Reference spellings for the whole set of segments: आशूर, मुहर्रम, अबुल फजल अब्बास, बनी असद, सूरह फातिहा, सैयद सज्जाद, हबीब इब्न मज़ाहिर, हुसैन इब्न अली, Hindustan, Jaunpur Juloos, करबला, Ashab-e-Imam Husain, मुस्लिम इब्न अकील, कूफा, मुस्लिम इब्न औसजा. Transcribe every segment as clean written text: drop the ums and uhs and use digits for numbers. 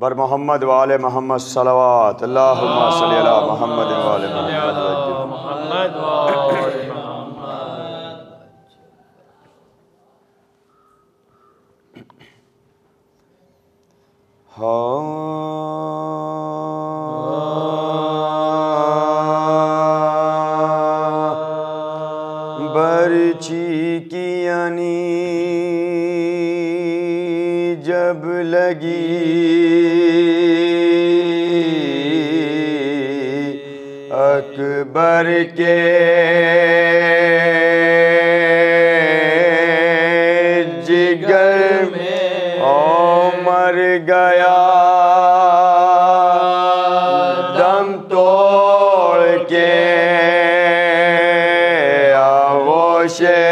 बर मोहम्मद वाले मोहम्मद सलावत अल्लाहुम्मा सल्ली अला मोहम्मद वाले मोहम्मद। हाँ बरची की यानी जब लगी अकबर के जिगर में ओ मर गया दम तोड़ के आगोशे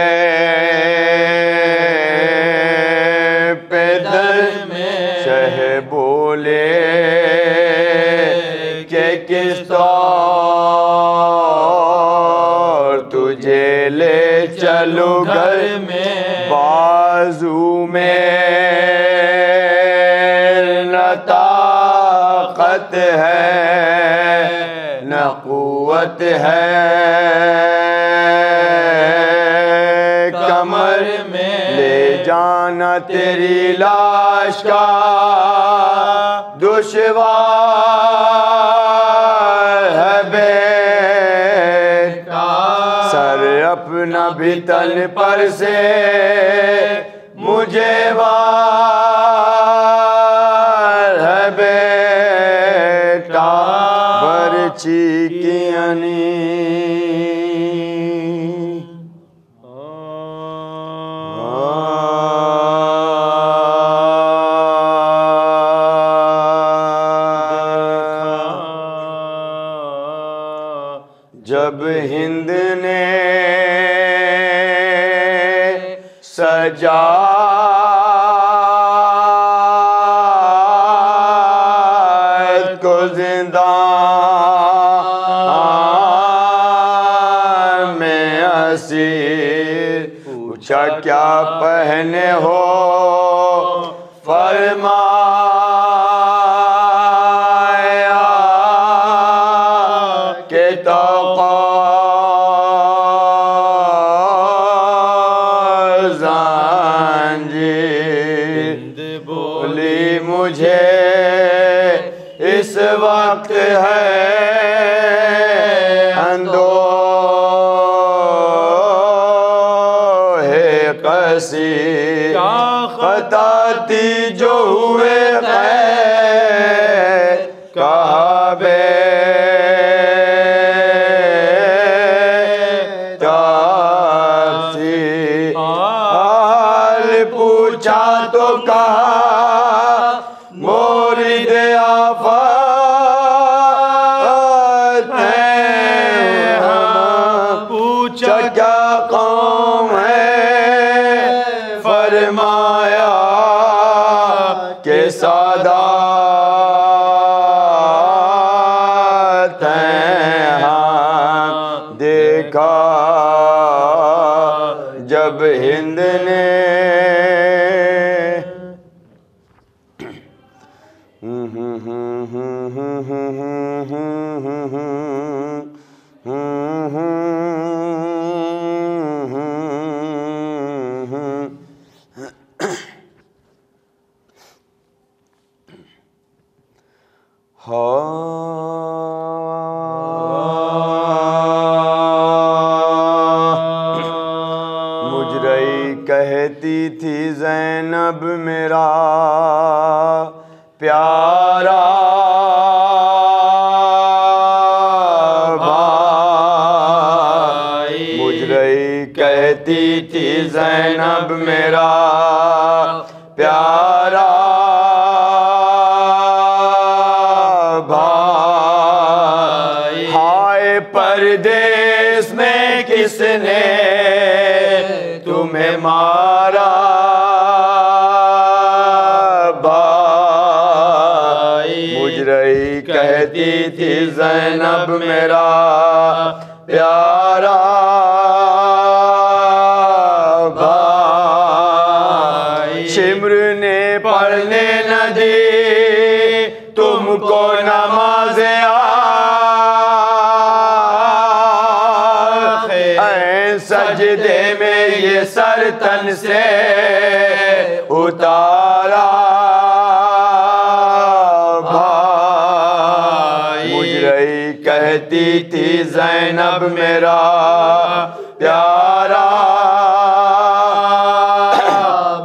बोले के किस तौर तुझे ले चलो घर में बाजू में न ताकत है न कुव्वत है कमर में ले जाना तेरी लाश का दुश्वार है बेटा सर अपना भी तन पर से मुझे वार है बेटा बरछी की यानी जब हिंद ने सजाद को जिंदा में असीर पूछा क्या पहने हो फरमा वक्त है अंदोहे कसी खताती जो हुए कहा बेतासी हाल पूछा तो कहा मोरी दे आफा सादात हाँ देखा जब हिंद ने मुजरई कहती थी ज़ैनब मेरा प्यारा भाई मुजरई कहती थी ज़ैनब मेरा प्यारा परदेश में किसने तुम्हें मारा भाई मुजरई कहती थी ज़ैनब मेरा प्यारा भाई शिमर ने पढ़ने न दी तुमको नमाज आखिर सजदे में ये सर तन से उतारा भाई। मुजरई कहती थी ज़ैनब मेरा प्यारा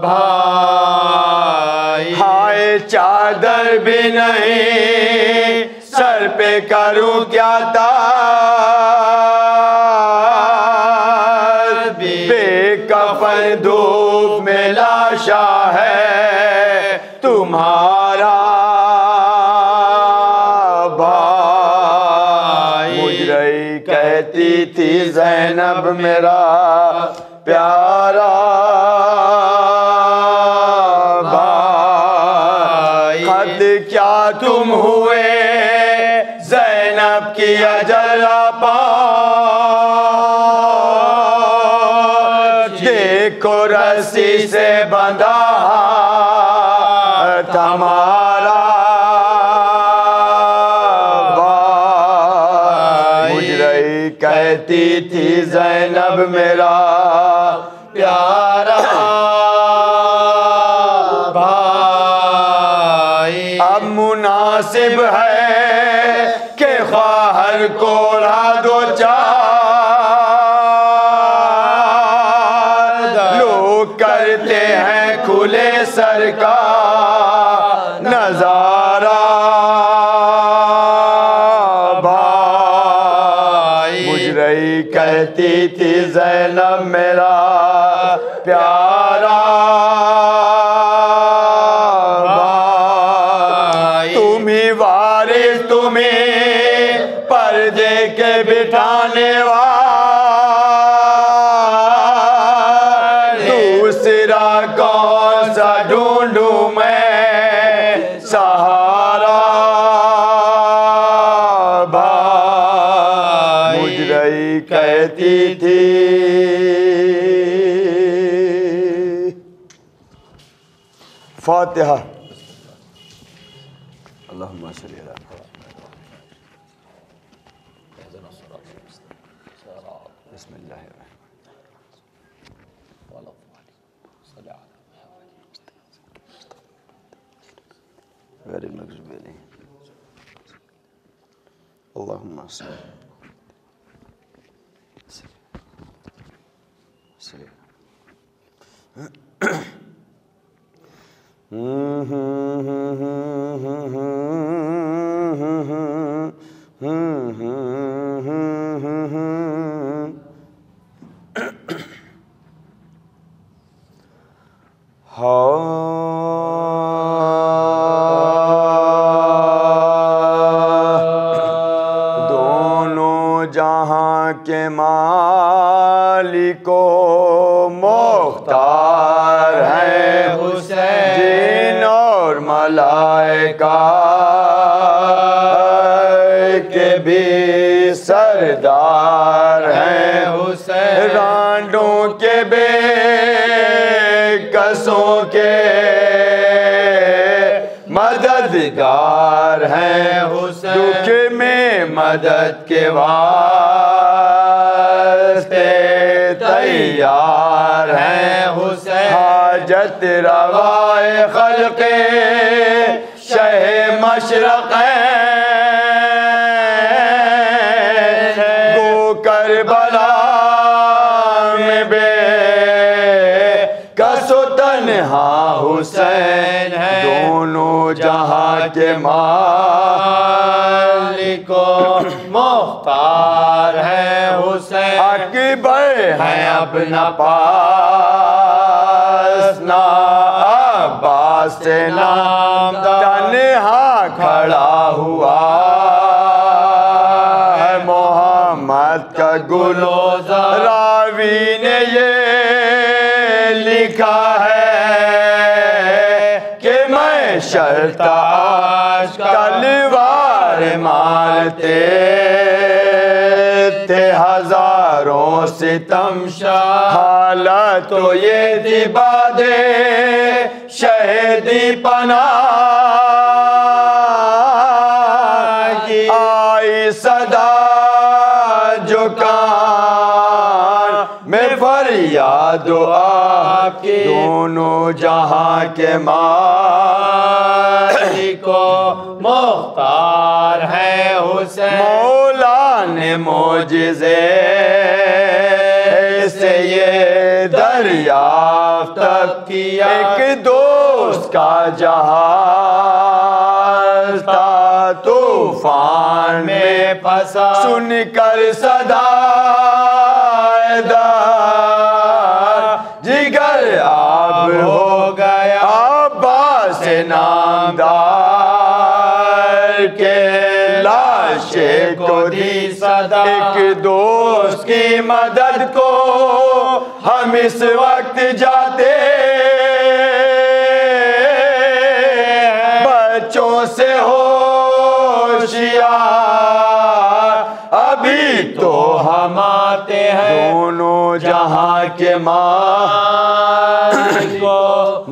भाई। हाय चादर भी नहीं सर पे करूं क्या तार भी, बेकफन धूप में लाशा है तुम्हारा भाई। मुजरई कहती थी ज़ैनब मेरा प्यारा भाई। हद क्या तुम हुए ज़ैनब की अजला पार, देखो रस्सी से बंधा तुम्हारा भाई। मुजरई कहती थी ज़ैनब मेरा प्यारा भाई। अब मुनासिब है कि ख्वाहर को उड़ा दो चार, लोग करते हैं खुले सर का नजारा भाई। मुजरई कहती थी ज़ैनब मेरा प्यारा भाई। तुम ही वारिस तुम्हें पर्दे के बिठाने वाले, दूसरा कौन सा ढूंढू मैं सहारा भाई। मुजरई कहती थी फातिहा। अल्लाहुम्मा सल्ली अला मुहम्मद। दोनों जहां के मालिको मुख्तार हैं मलाइका के भी सरदार हैं हुसैन, रांडों के बेकसों के मददगार हैं हुसैन, दुख में मदद के वास्ते तैयार हैं हुसैन, हाजत रवाए खल्के मशरक़ गो करबला में बेकसो तन्हा हुसैन है, दोनों जहां के मालिको मुख्तार है हुसैन, अकबर है अपना पास ना अब्बास नाम तन्हा खड़ा हुआ है मोहम्मद का गुलोज़ा, रावी ने ये लिखा है कि मैं शर्ताश तलवार मारते थे हजारों सितमशा, हालत तो ये थी बादे शहीदी पना सदा जो कान में फरियाद आपकी, दोनों जहां के मालिक को मुख्तार है हुसैन। मौला ने मोजिज़े से ये दरियाफ्त तक किया, एक दोस्त का जहाज था तूफान में फंसा। सुनकर सदा जिगर आब हो गया, अब्बास नामदार के लाशे को दी सदा। एक दोस्त की मदद को हम इस वक्त जाते, बच्चों से अभी तो हम आते हैं। दोनों जहां के मालिक को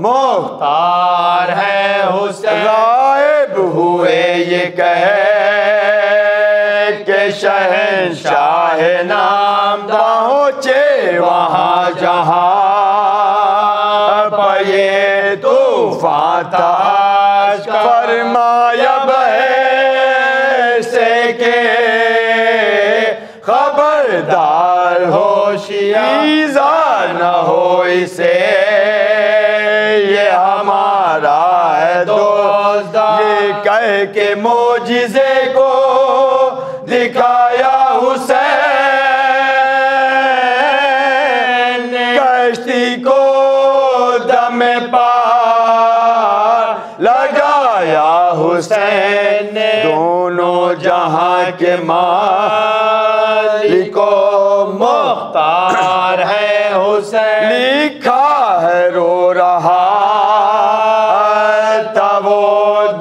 मुख्तार है हुसैन। गायब हुए ये कहे के शहंशाह नाम पहुँचे वहाँ जहाँ पर ये तूफान था। फरमाया खबरदार होशियार न हो इसे, ये हमारा है दोस्त। ये कह के मोजिज़े को दिखाया हुसैन ने, कश्ती को दम पार लगाया हुसैन ने। दोनों जहां के मालिक को मुख्तार है हुसैन। लिखा है रो रहा तब वो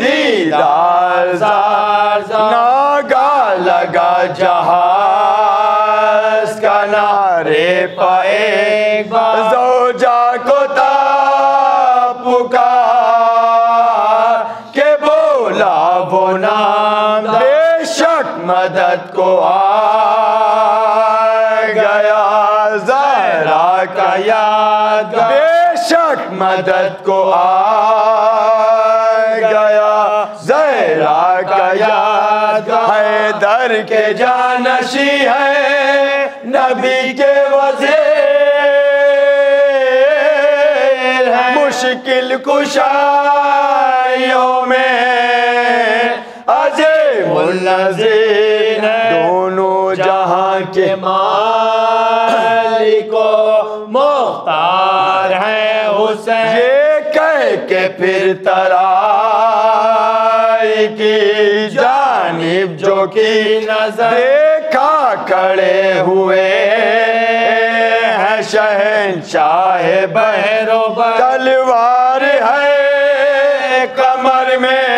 दीदार नागा लगा जहाज कनारे पाए। ज़ौजा को तब पुकार के बोला वो नाम, बेशक मदद को मदद को आ गया ज़हरा का याद। हैदर के जानशी है नबी के वज़ीर है, मुश्किल कुशाइयों में अज़ीमुल नज़ीर है। दोनों जहां के मालिक को मुख्तार है। ये कह के फिर तराई की जानिब जो की नजर, देखा खड़े हुए हैं शहंशाह बहरोबर। तलवार है कमर में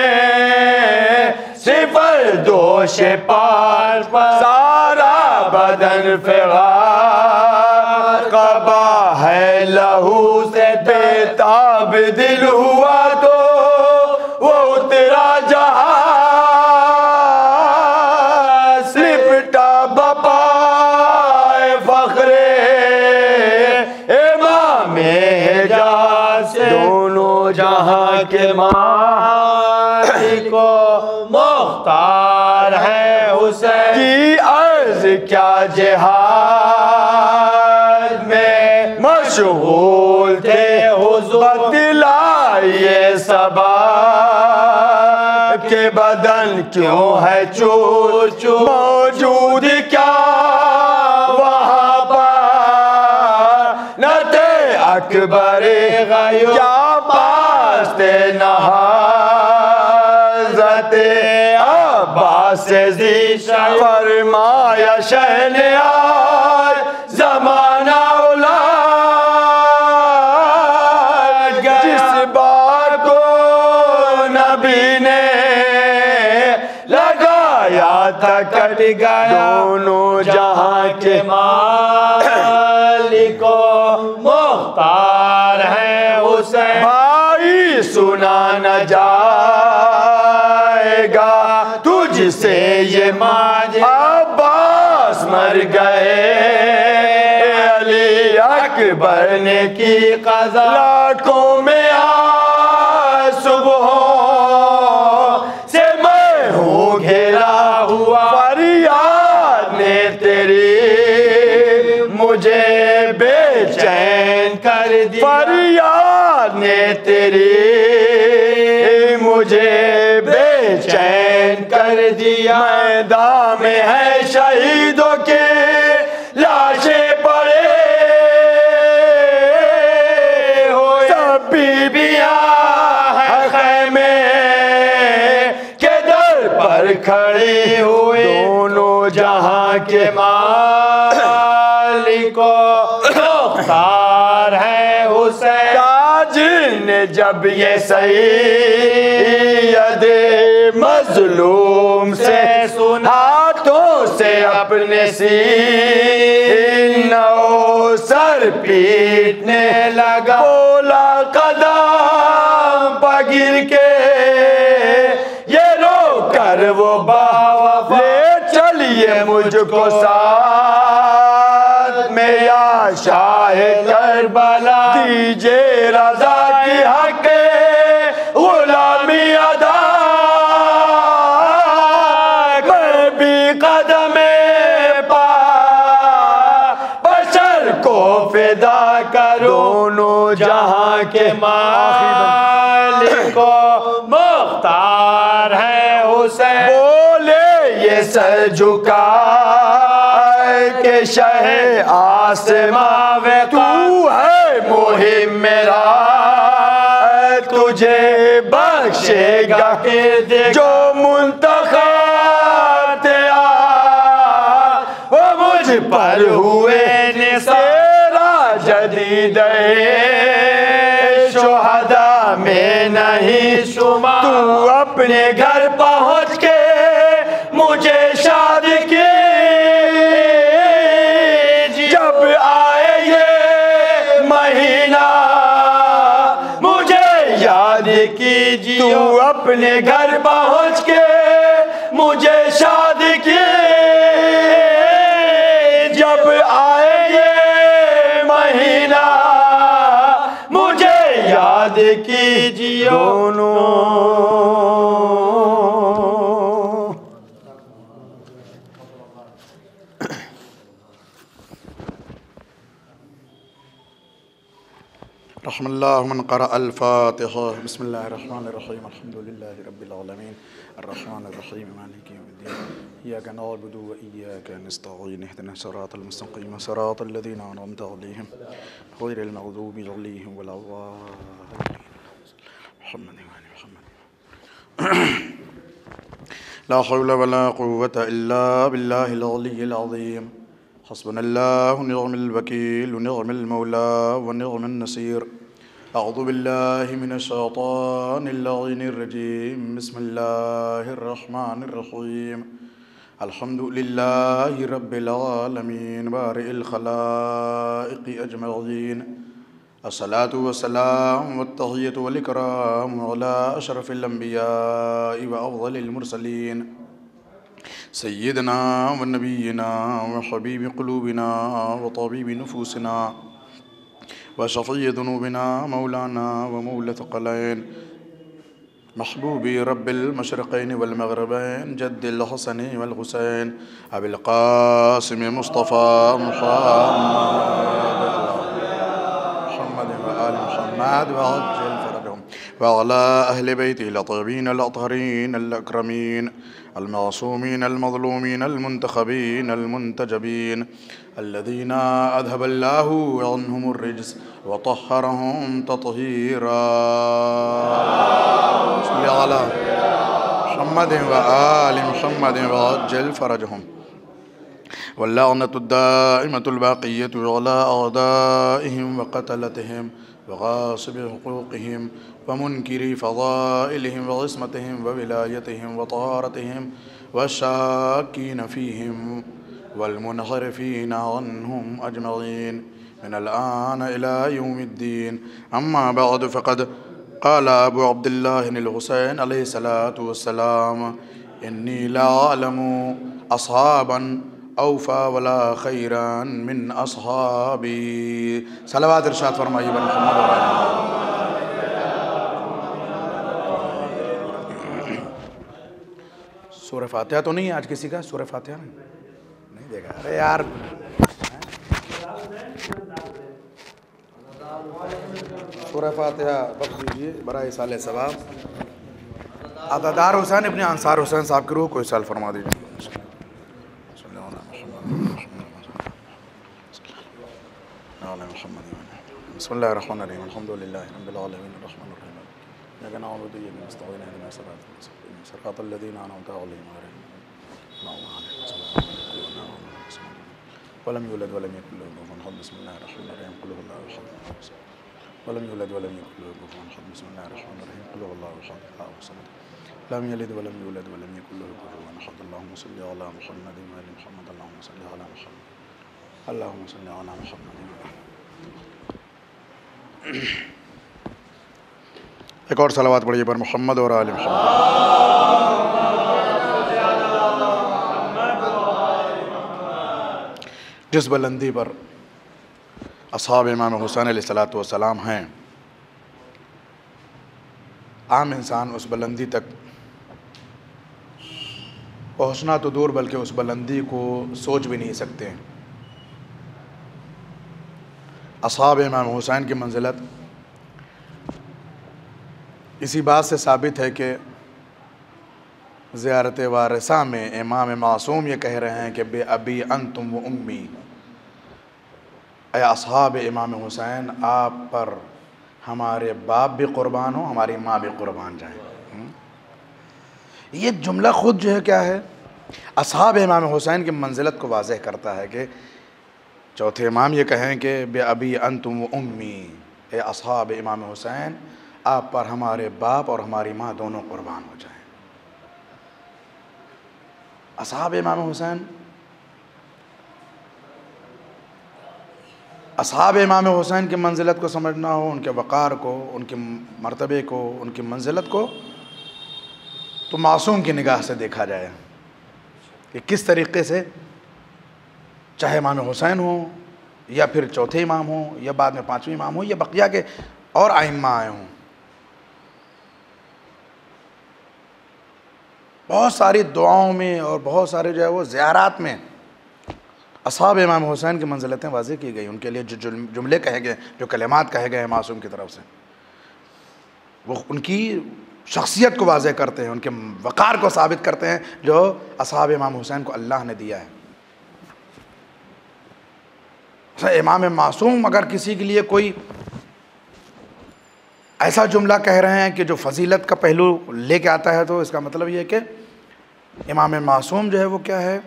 सिफर दोष पार, सारा बदन फिगार कबा है लहू से। बेताब दिल हुआ तो वो उतरा जहां, सिपटा बपाए फखरे इमामे हिजाज़। दोनों जहां के मालिक को मुख्तार है हुसैन। की अर्ज क्या जिहाद में मशगूल थे हुजूर, बतलाइए सबब के बदन क्यों है चूर चूर। मौजूद क्या वहाँ पर न थे अकबर गयो, क्या पास थे नहाज़ते अब्बास ज़ीशा। फरमाया शहनयाज़ जमाना उलट गया, जिस बार को नबी ने लगाया था कट गया। दोनों जहां के मालिक को मुख्तार है हुसैन। भाई सुना न जाएगा तुझ मुझसे ये माज अब्बास मर गए, अली अकबर ने की कज़ा लाठों में आ सुबह से मैं हूँ घेरा हुआ, फरियाद ने तेरी मुझे बेचैन कर दिया, फरियाद ने तेरी मुझे बेचैन कर दिया। मैदान में है शहीदों के लाशें पड़े हो, सब बीबियां है खैमे के दर पर खड़े हुए, दोनों जहां के मालिको मुख्तार है हुसैन। ताज ने जब ये सैयद मजलूम से सुना, हाथों से अपने सीनों सर पीटने लगा, बोला कदम पगिर के ये रो कर वो बावफा, चलिए मुझको साथ मेरा शाह करबला, दीजे रजा की हक गुलामी अदा, दोनों जहां के मालिक को मुख्तार है हुसैन। बोले ये सर झुका के शहे आसमां वे, तू है मुहिम मेरा तुझे बख्शेगा जो मुंतखब तेरा, वो मुझ पर हुए दे शोहदा में नहीं शुमार, तू अपने घर पहुंच के मुझे शाद की, जब आए ये महीना मुझे याद कीजिए, तू अपने घर पहुंच के मुझे शाद की, जब आए कीजिए। रहमतुल्लाह मन क़रा अल-फ़ातिहा। बिस्मिल्लाहिर्रहमानिर्रहीम अल्हम्दुलिल्लाहि रब्बिल आलमीन अर्रहमानिर्रहीम मालिकि यौमिद्दीन इय्याका नअबुदु व इय्याका नस्तईन इहदिना सिरातल मुस्तक़ीम सिरातल लज़ीना अनअमता अलैहिम ग़ैरिल मग़दूबि अलैहिम वलद्दालिन। ला हौला वला कुव्वता इल्ला बिल्लाहिल अलिय्यिल अज़ीम। हस्बुनल्लाहु नि'मल वकील व नि'मल मौला व नि'मन नसीर। अऊज़ु बिल्लाहि मिनश शैतानिर रजीम। बिस्मिल्लाहिर रहमानिर रहीम। अल्हम्दुलिल्लाहि रब्बिल आलमीन बारिल खलाइक़ि अजमईन। अस्सलातु वस्सलाम वत्तहियतु वलिकराम अला अशरफिल अंबियाइ व अफ़्ज़लिल मुरसलीन सय्यिदना व नबीना व हबीबि क़ुलूबिना व तबीबि नुफूसिना व शफ़ीअ दुनूबिना मौलाना व मौला थक़लैन महबूबी रब्बिल मशरिक़ैन वल मग़रिबैन जद्दिल हसनी वल हुसैन अबिल क़ासिम मुस्तफ़ा मुहम्मद وعلى أهل بيته الطيبين الأطهرين الأكرمين المعصومين المظلومين المنتخبين المنتجبين الذين أذهب الله عنهم الرجس وطهرهم تطهيرا. صل على محمد وآل محمد وعجل فرجهم واللعنة الدائمة الباقية على أعدائهم وقتلتهم وغاصب حقوقهم ومنكري فضائلهم وعصمتهم وولايتهم وطهارتهم والشاكين فيهم والمنحرفين عنهم أجمعين من الآن إلى يوم الدين. أما بعد فقد قال أبو عبد الله الحسين عليه الصلاة والسلام इन्नी ला अलमु असहाबन औफा वला खैरान मिन असहाबी। सलावत इरशाद फरमाइए। सूरह फातिहा तो नहीं है आज किसी का? सूरह फातिहा नहीं देखा? अरे यार सूरह फातिहा बख्श दीजिए बराए साले सवाब। अदादार हुसैन अपने अंसार हुसैन साहब की रूह को इरशाद फरमा दीजिए। बिस्मिल्लाहिर्रहमानिर्रहीम अल्हम्दुलिल्लाहि रब्बिल आलमीन अर्रहमानिर्रहीम मालिकी यौमिद्दीन इय्याका नअबुदु व इय्याका नस्तईन सिरातल लज़ीना अनअमता अलैहिम वलम युलद वलम यकुल lahu कुफुवन अहद। बिस्मिल्लाहिर्रहमानिर्रहीम कुल हुवल्लाहु अहद। वलम युलद वलम यकुल lahu कुफुवन अहद। बिस्मिल्लाहिर्रहमानिर्रहीम कुल हुवल्लाहु अहद। लम यलिद वलम युलद वलम यकुल lahu कुफुवन अहद। अल्लाहुम्मा सल्लि अला मुहम्मदिन व आलि मुहम्मद। अल्लाहुम्मा सल्लि अला मुहम्मद। अल्लाहुम्मा सल्लि अला मुहम्मद। एक और सलावत पढ़िए पर मोहम्मद और आले मोहम्मद। जिस बुलंदी पर असहाब इमाम हुसैन अलैहिस्सलाम हैं, आम इंसान उस बुलंदी तक पहुंचना तो दूर बल्कि उस बुलंदी को सोच भी नहीं सकते। असहाब इमाम हुसैन की मंजिलत इसी बात से साबित है कि ज़ियारत वारिसा में इमाम मासूम ये कह रहे हैं कि बे अबी अंतुम व उम्मी, ए असहाब इमाम हुसैन आप पर हमारे बाप भी क़ुरबान हो, हमारी माँ भी क़ुरबान जाए। ये जुमला ख़ुद जो है क्या है, असहाब इमाम हुसैन की मंजिलत को वाज़ह करता है कि चौथे इमाम ये कहें कि बे अबी अंतुम व उम्मी, ए असहाब इमाम हुसैन आप पर हमारे बाप और हमारी माँ दोनों कुर्बान हो जाएं। असहाब इमाम हुसैन, असहाब इमाम हुसैन की मंजिलत को समझना हो, उनके वक़ार को, उनके मर्तबे को, उनकी मंजिलत को तो मासूम की निगाह से देखा जाए कि किस तरीके से चाहे इमाम हुसैन हो या फिर चौथे इमाम हो या बाद में पाँचवें इमाम हो या बकिया के और आइम्मा आए हों, बहुत सारी दुआओं में और बहुत सारे जो है वो ज़ियारात में असहाब इमाम हुसैन की मंजिलतें वाज़ह की गई। उनके लिए जो जुमले कहे गए, जो कलिमात कहे गए हैं मासूम की तरफ से, वो उनकी शख्सियत को वाज़ह करते हैं, उनके वक़ार को साबित करते हैं जो असहाब इमाम हुसैन को अल्लाह ने दिया है। इमाम मासूम अगर किसी के लिए कोई ऐसा जुमला कह रहे हैं कि जो फजीलत का पहलू लेके आता है, तो इसका मतलब ये है कि इमाम मासूम जो है वो क्या है,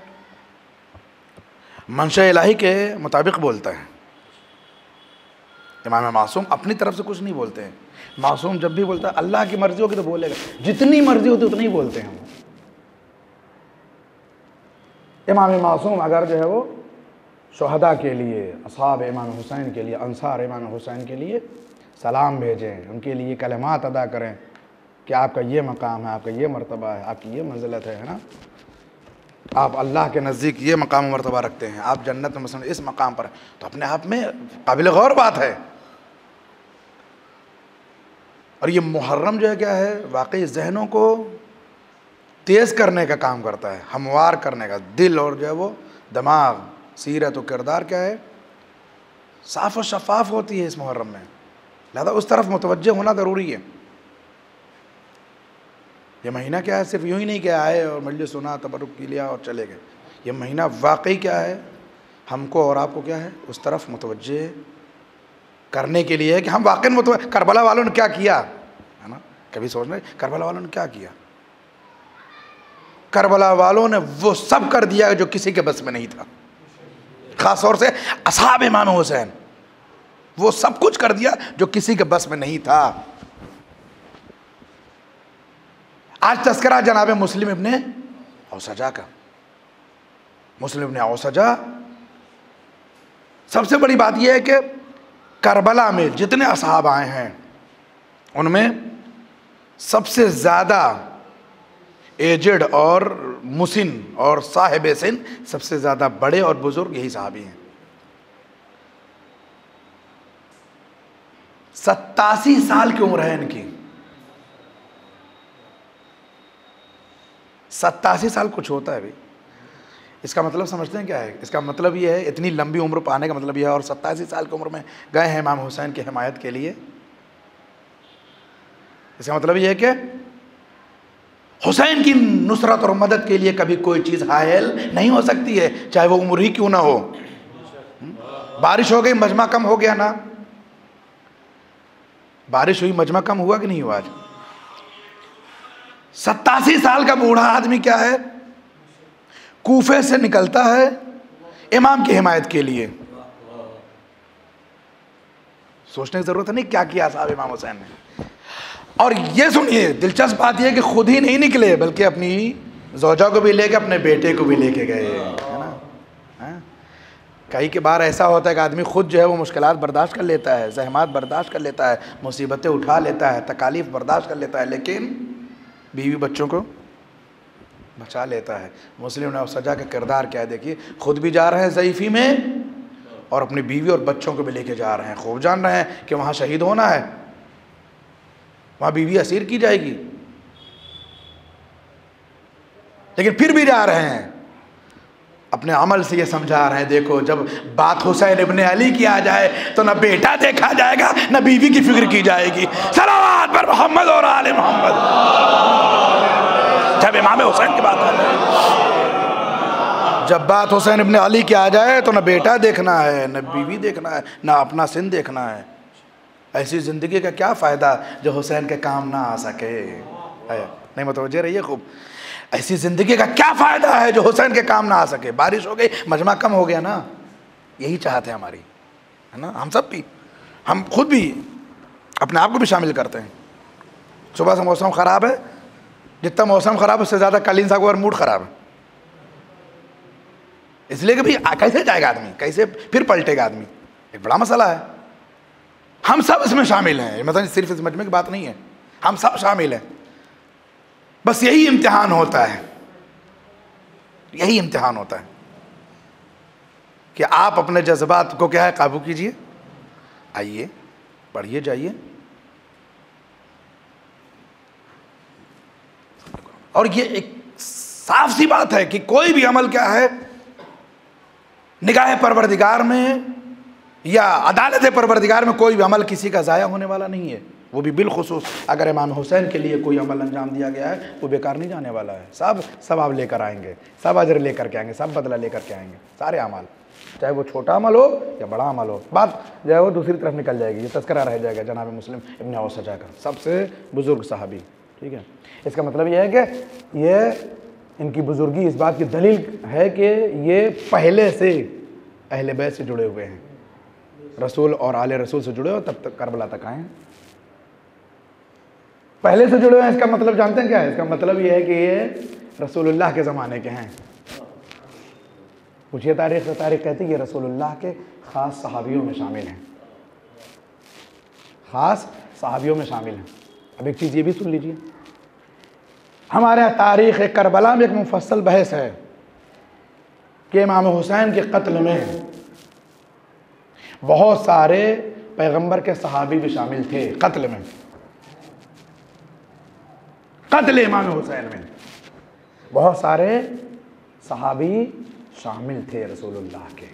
मंशा इलाही के मुताबिक बोलता है। इमाम मासूम अपनी तरफ से कुछ नहीं बोलते हैं। मासूम जब भी बोलता है अल्लाह की मर्ज़ी होगी तो बोलेगा, जितनी मर्ज़ी होती उतनी ही बोलते हैं वो। इमाम मासूम अगर जो है वो शोहदा के लिए, असहाब इमाम हुसैन के लिए, अंसार इमाम हुसैन के लिए सलाम भेजें, उनके लिए कलमात अदा करें कि आपका ये मकाम है, आपका ये मरतबा है, आपकी ये मंजिलत है ना, आप अल्लाह के नज़दीक ये मकाम मरतबा रखते हैं, आप जन्नत में मसलन इस मकाम पर, तो अपने आप में काबिल गौर बात है। और ये मुहर्रम जो है क्या है, वाकई जहनों को तेज़ करने का काम करता है, हमवार करने का, दिल और जो है वो दिमाग, सीरत व किरदार क्या है साफ़ व शफाफ होती है इस मुहर्रम में, लिहाजा उस तरफ मुतवज्जे होना ज़रूरी है। यह महीना क्या है, सिर्फ यूँ ही नहीं क्या आए और मजलिस सुना, तबरुक की लिया और चले गए। यह महीना वाकई क्या है, हमको और आपको क्या है उस तरफ मुतवज्जे करने के लिए है कि हम वाकई करबला वालों ने क्या किया है ना। कभी सोचना करबला वालों ने क्या किया, करबला वालों ने वो सब कर दिया जो किसी के बस में नहीं था, ख़ास तौर से असहाब इमाम हुसैन, वो सब कुछ कर दिया जो किसी के बस में नहीं था। आज तस्करा जनाब मुस्लिम इब्ने औसजा का, मुस्लिम इब्ने औसजा, सबसे बड़ी बात यह है कि करबला में जितने असहाब आए हैं उनमें सबसे ज़्यादा एजड और मुसिन और साहिब सिन, सबसे ज़्यादा बड़े और बुज़ुर्ग यही सहाबी हैं। 87 साल की उम्र है इनकी, 87 साल कुछ होता है भाई। इसका मतलब समझते हैं क्या है? इसका मतलब ये है, इतनी लंबी उम्र पाने का मतलब यह है, और 87 साल की उम्र में गए हैं इमाम हुसैन की हिमायत के लिए। इसका मतलब यह है कि हुसैन की नुसरत और मदद के लिए कभी कोई चीज़ हायल नहीं हो सकती है, चाहे वो उम्र ही क्यों ना हो। बारिश हो गई, मजमा कम हो गया ना, बारिश हुई, मजमा कम हुआ कि नहीं हुआ? आज 87 साल का बूढ़ा आदमी क्या है, कूफे से निकलता है इमाम की हिमायत के लिए। सोचने की ज़रूरत है नहीं क्या किया साहब इमाम हुसैन ने। और ये सुनिए, दिलचस्प बात यह है कि खुद ही नहीं निकले बल्कि अपनी ज़ौजा को भी लेके, अपने बेटे को भी लेके गए, है ना। हाँ? कई के बार ऐसा होता है कि आदमी खुद जो है वो मुश्किलात बर्दाश्त कर लेता है, जहमात बर्दाश्त कर लेता है, मुसीबतें उठा लेता है, तकालीफ बर्दाश्त कर लेता है, लेकिन बीवी बच्चों को बचा लेता है। मुस्लिम नवाब सजा का किरदार क्या है देखिए, खुद भी जा रहे हैं ज़ईफ़ी में और अपनी बीवी और बच्चों को भी लेके जा रहे हैं, खूब जान रहे हैं कि वहाँ शहीद होना है, वहाँ बीवी असीर की जाएगी, लेकिन फिर भी जा रहे हैं। अपने अमल से ये समझा रहे हैं, देखो जब बात हुसैन इब्ने अली की आ जाए तो ना बेटा देखा जाएगा ना बीवी की फिक्र की जाएगी। सलावत पर मोहम्मद और आले मोहम्मद। जब इमाम हुसैन की बात आ जाए, जब बात हुसैन इब्ने अली की आ जाए तो ना बेटा देखना है, ना बीवी देखना है, ना अपना सिन देखना है। ऐसी ज़िंदगी का क्या फ़ायदा जो हुसैन के काम ना आ सके। नहीं मतवजह रहिए खूब, ऐसी ज़िंदगी का क्या फ़ायदा है जो हुसैन के काम ना आ सके। बारिश हो गई, मजमा कम हो गया ना, यही चाहते हैं हमारी, है ना। हम सब भी, हम खुद भी अपने आप को भी शामिल करते हैं। सुबह से मौसम ख़राब है, जितना मौसम ख़राब है उससे ज़्यादा कालीन साहब का मूड ख़राब है, इसलिए कि भाई कैसे जाएगा आदमी, कैसे फिर पलटेगा आदमी, एक बड़ा मसला है। हम सब इसमें शामिल हैं, मतलब सिर्फ इस मजमे की बात नहीं है, हम सब शामिल हैं। बस यही इम्तिहान होता है, यही इम्तिहान होता है कि आप अपने जज्बात को क्या है काबू कीजिए, आइए पढ़िए जाइए। और ये एक साफ सी बात है कि कोई भी अमल क्या है निगाह परवरदिगार में या अदालत परवरदिगार में कोई भी अमल किसी का ज़ाया होने वाला नहीं है। वो भी बिलखुसूस अगर इमाम हुसैन के लिए कोई अमल अंजाम दिया गया है वो बेकार नहीं जाने वाला है। सब सवाब लेकर आएंगे, सब अजर लेकर के आएंगे, सब बदला लेकर के आएंगे, सारे अमल, चाहे वो छोटा अमल हो या बड़ा अमल हो। बात जो है वो दूसरी तरफ निकल जाएगी, ये तस्करा रह जाएगा जनाब मुस्लिम इब्न हुसैन का, सबसे बुज़ुर्ग साहबी। ठीक है, इसका मतलब यह है कि ये इनकी बुज़ुर्गी इस बात की दलील है कि ये पहले से अहले बैत से जुड़े हुए हैं, रसूल और आले रसूल से जुड़े हो, तब तक करबला तक आए, पहले से जुड़े हुए हैं। इसका मतलब जानते हैं क्या है? इसका मतलब ये है कि ये रसूलुल्लाह के ज़माने के हैं। पूछिए तारीख से, तारीख कहती है ये रसूलुल्लाह के ख़ास सहाबियों में शामिल हैं, ख़ास सहाबियों में शामिल हैं। अब एक चीज़ ये भी सुन लीजिए, हमारे यहाँ तारीख़ करबला में एक मुफस्सल बहस है कि इमाम हुसैन के कत्ल में बहुत सारे पैगंबर के सहाबी भी शामिल थे, कत्ल में, कत्ल इमाम हुसैन में बहुत सारे सहाबी शामिल थे रसूलुल्लाह के।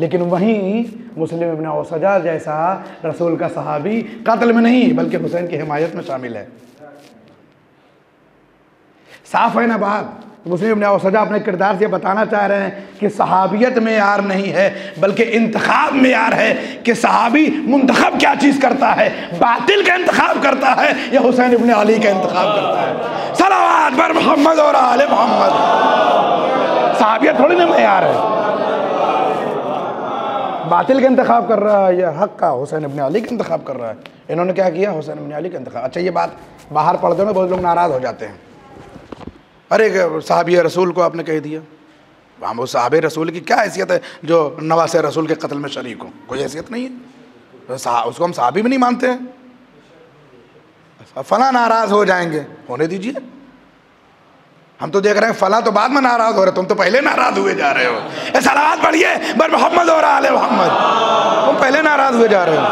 लेकिन वहीं मुस्लिम इब्न औसजा जैसा रसूल का सहाबी कत्ल में नहीं बल्कि हुसैन की हिमायत में शामिल है। साफ है ना बात? मुस्लिम इब्न औसजा अपने किरदार से बताना चाह रहे हैं कि सहाबियत में यार नहीं है बल्कि इंतखाब में यार है, कि सहाबी मुंतखब क्या चीज़ करता है, बातिल का इंतखाब करता है या हुसैन इब्न अली का इंतखाब करता है। सलावत पर मोहम्मद और आले मोहम्मद। सहाबियत थोड़ी ना यार है, बातिल का इंतखाब कर रहा है या हक का, हुसैन इब्न अली का इंतखाब कर रहा है। इन्होंने क्या किया? हुसैन इब्न अली का इंतखाब। अच्छा, ये बात बाहर पर्दे में बहुत लोग नाराज़ हो जाते हैं, अरे साहबी रसूल को आपने कह दिया, हम वो साहब रसूल की क्या हैसियत है जो नवासे रसूल के कत्ल में शरीक हो, कोई हैसियत नहीं है, उसको हम साहबी भी नहीं मानते हैं। फला नाराज़ हो जाएंगे, होने दीजिए। हम तो देख रहे हैं फला तो बाद में नाराज़ हो रहे, तुम तो पहले नाराज़ हुए जा रहे हो। ए सलावत पढ़िए बर मोहम्मद और आले मोहम्मद, तुम पहले नाराज़ हुए जा रहे हो।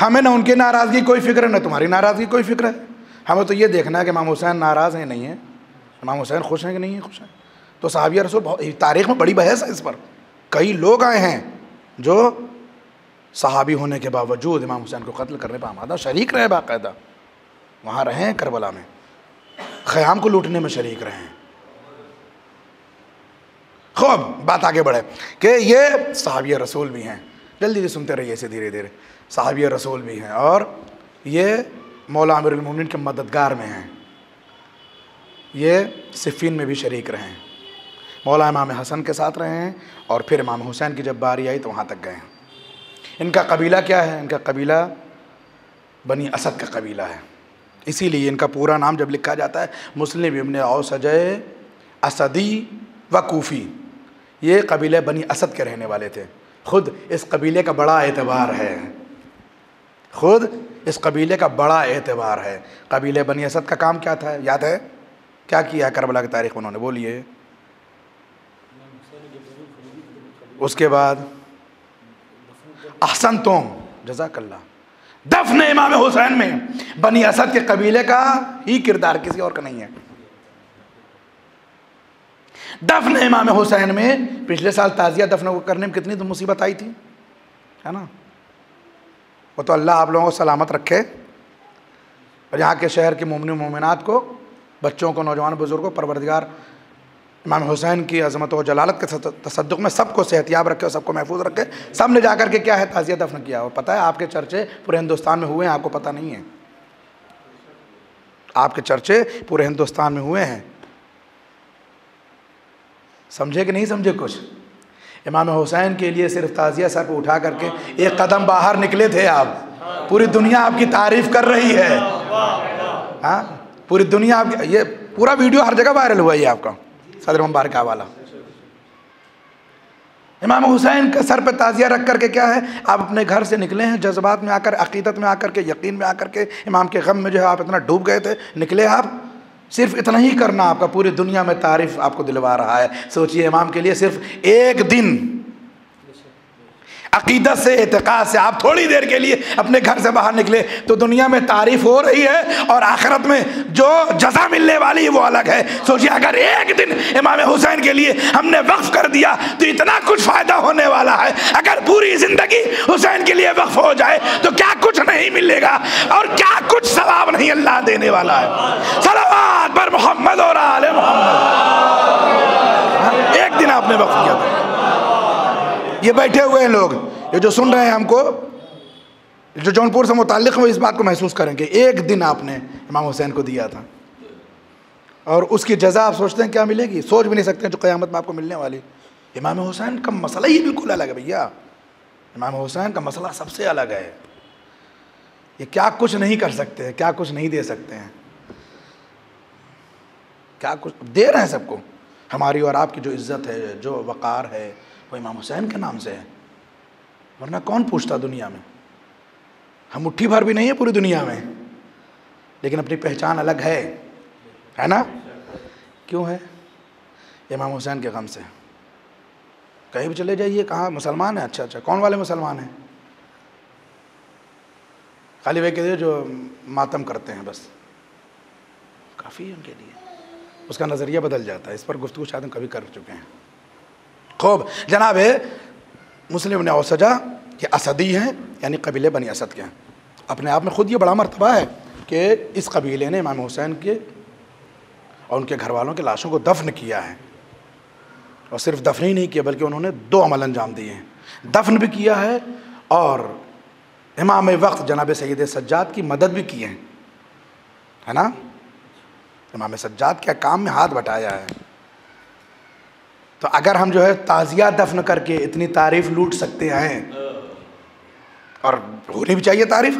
हमें ना उनकी नाराज़गी कोई फिक्र है, ना तुम्हारी नाराज़गी कोई फिक्र है। हमें तो ये देखना है कि इमाम हुसैन नाराज़ हैं नहीं है, इमाम हुसैन खुश हैं कि नहीं है, खुश हैं। तो साहबिया रसूल, तारीख़ में बड़ी बहस है इस पर, कई लोग आए हैं जो सहाबी होने के बावजूद इमाम हुसैन को कत्ल करने पर आमादा, शरीक रहे, बाकायदा वहाँ रहे हैं करबला में, ख़याम को लूटने में शरीक रहे हैं। खूब बात आगे बढ़े कि ये सहाबी रसूल भी हैं, जल्दी सुनते रहिए इसे धीरे धीरे। सहाबी रसूल भी हैं और ये मौला अमीरुल मोमिनीन के मददगार में हैं, ये सिफ़ीन में भी शरीक रहे हैं, मौला इमाम हसन के साथ रहे हैं और फिर इमाम हुसैन की जब बारी आई तो वहाँ तक गए हैं। इनका कबीला क्या है? इनका कबीला बनी असद का कबीला है, इसीलिए इनका पूरा नाम जब लिखा जाता है मुस्लिम इब्न औस असदी व कूफ़ी, ये कबीले बनी असद के रहने वाले थे। ख़ुद इस कबीले का बड़ा एतबार है, ख़ुद इस कबीले का बड़ा एतबार है। कबीले बनी असद का काम क्या था, याद है क्या किया करबला की तारीख़ उन्होंने? बोलिए। उसके बाद अहसन तुम जज़ाकल्ला, दफन इमाम हुसैन में बनी असद के कबीले का ही किरदार, किसी और का नहीं है। दफन इमाम हुसैन में पिछले साल ताज़िया दफन करने में कितनी तो मुसीबत आई थी, है ना? वो तो अल्लाह आप लोगों को सलामत रखे और यहाँ के शहर के मोमिन मोमिनात को, बच्चों को, नौजवान बुज़ुर्गों, परवरदिगार इमाम हुसैन की अज़मत व जलालत के तसद्दुक़ में सबको सेहतियाब रखे और सबको महफूज रखे। सब ने जा कर के क्या है ताज़िया दफन किया, और पता है आपके चर्चे पूरे हिंदुस्तान में हुए हैं, आपको पता नहीं है। आपके चर्चे पूरे हिंदुस्तान में हुए हैं, समझे कि नहीं समझे कुछ? इमाम हुसैन के लिए सिर्फ ताज़िया सर पर उठा करके एक कदम बाहर निकले थे आप, पूरी दुनिया आपकी तारीफ़ कर रही है। हाँ, पूरी दुनिया आपकी, ये पूरा वीडियो हर जगह वायरल हुआ है आपका, सदर मुबारक वाला। इमाम हुसैन के सर पर ताज़िया रख कर के क्या है, आप अपने घर से निकले हैं जज्बात में आकर, अक़ीदत में आकर के, यकीन में आकर के, इमाम के गम में जो है आप इतना डूब गए थे, निकले आप। सिर्फ इतना ही करना आपका, पूरी दुनिया में तारीफ़ आपको दिलवा रहा है। सोचिए, इमाम के लिए सिर्फ एक दिन अक़ीदत से, एतक़ाद से आप थोड़ी देर के लिए अपने घर से बाहर निकले तो दुनिया में तारीफ़ हो रही है और आखिरत में जो जज़ा मिलने वाली है वो अलग है। सोचिए, अगर एक दिन इमाम हुसैन के लिए हमने वक्फ़ कर दिया तो इतना कुछ फ़ायदा होने वाला है। अगर पूरी ज़िंदगी हुसैन के लिए वक्फ़ हो जाए तो क्या कुछ नहीं मिलेगा और क्या कुछ सवाब नहीं अल्लाह देने वाला है। सलावत पर मोहम्मद और आले मोहम्मद। एक दिन आपने वक्फ़ किया था। ये बैठे हुए हैं लोग, ये जो सुन रहे हैं हमको, जो जौनपुर से मुताल्लिक़ हो, इस बात को महसूस करें कि एक दिन आपने इमाम हुसैन को दिया था और उसकी जज़ा आप सोचते हैं क्या मिलेगी, सोच भी नहीं सकते जो क़यामत में आपको मिलने वाली। इमाम हुसैन का मसला ही बिल्कुल अलग है भैया, इमाम हुसैन का मसला सबसे अलग है। ये क्या कुछ नहीं कर सकते, क्या कुछ नहीं दे सकते हैं, क्या कुछ दे रहे हैं सबको। हमारी और आपकी जो इज़्ज़त है, जो वक़ार है, वो इमाम हुसैन के नाम से है, वरना कौन पूछता दुनिया में। हम मुट्ठी भर भी नहीं है पूरी दुनिया में, लेकिन अपनी पहचान अलग है ना? क्यों है? इमाम हुसैन के गम से। कहीं भी चले जाइए, कहाँ मुसलमान है, अच्छा, कौन वाले मुसलमान हैं? खाली वे के लिए जो मातम करते हैं, बस काफ़ी है उनके लिए। उसका नज़रिया बदल जाता है, इस पर गुफ्तगू शायद हम कभी कर चुके हैं। खूब जनाब, मुस्लिम इब्न औसजा ये असदी हैं, यानी कबीले बनी असद के हैं। अपने आप में ख़ुद ये बड़ा मरतबा है कि इस कबीले ने इमाम हुसैन के और उनके घर वालों के लाशों को दफन किया है, और सिर्फ दफन ही नहीं किया बल्कि उन्होंने दो अमल अंजाम दिए हैं, दफन भी किया है और इमाम वक्त जनाब सैयद सज्जाद की मदद भी की है ना? इमाम सज्जाद के काम में हाथ बटाया है। तो अगर हम जो है ताज़िया दफन करके इतनी तारीफ़ लूट सकते हैं, और होनी भी चाहिए तारीफ़,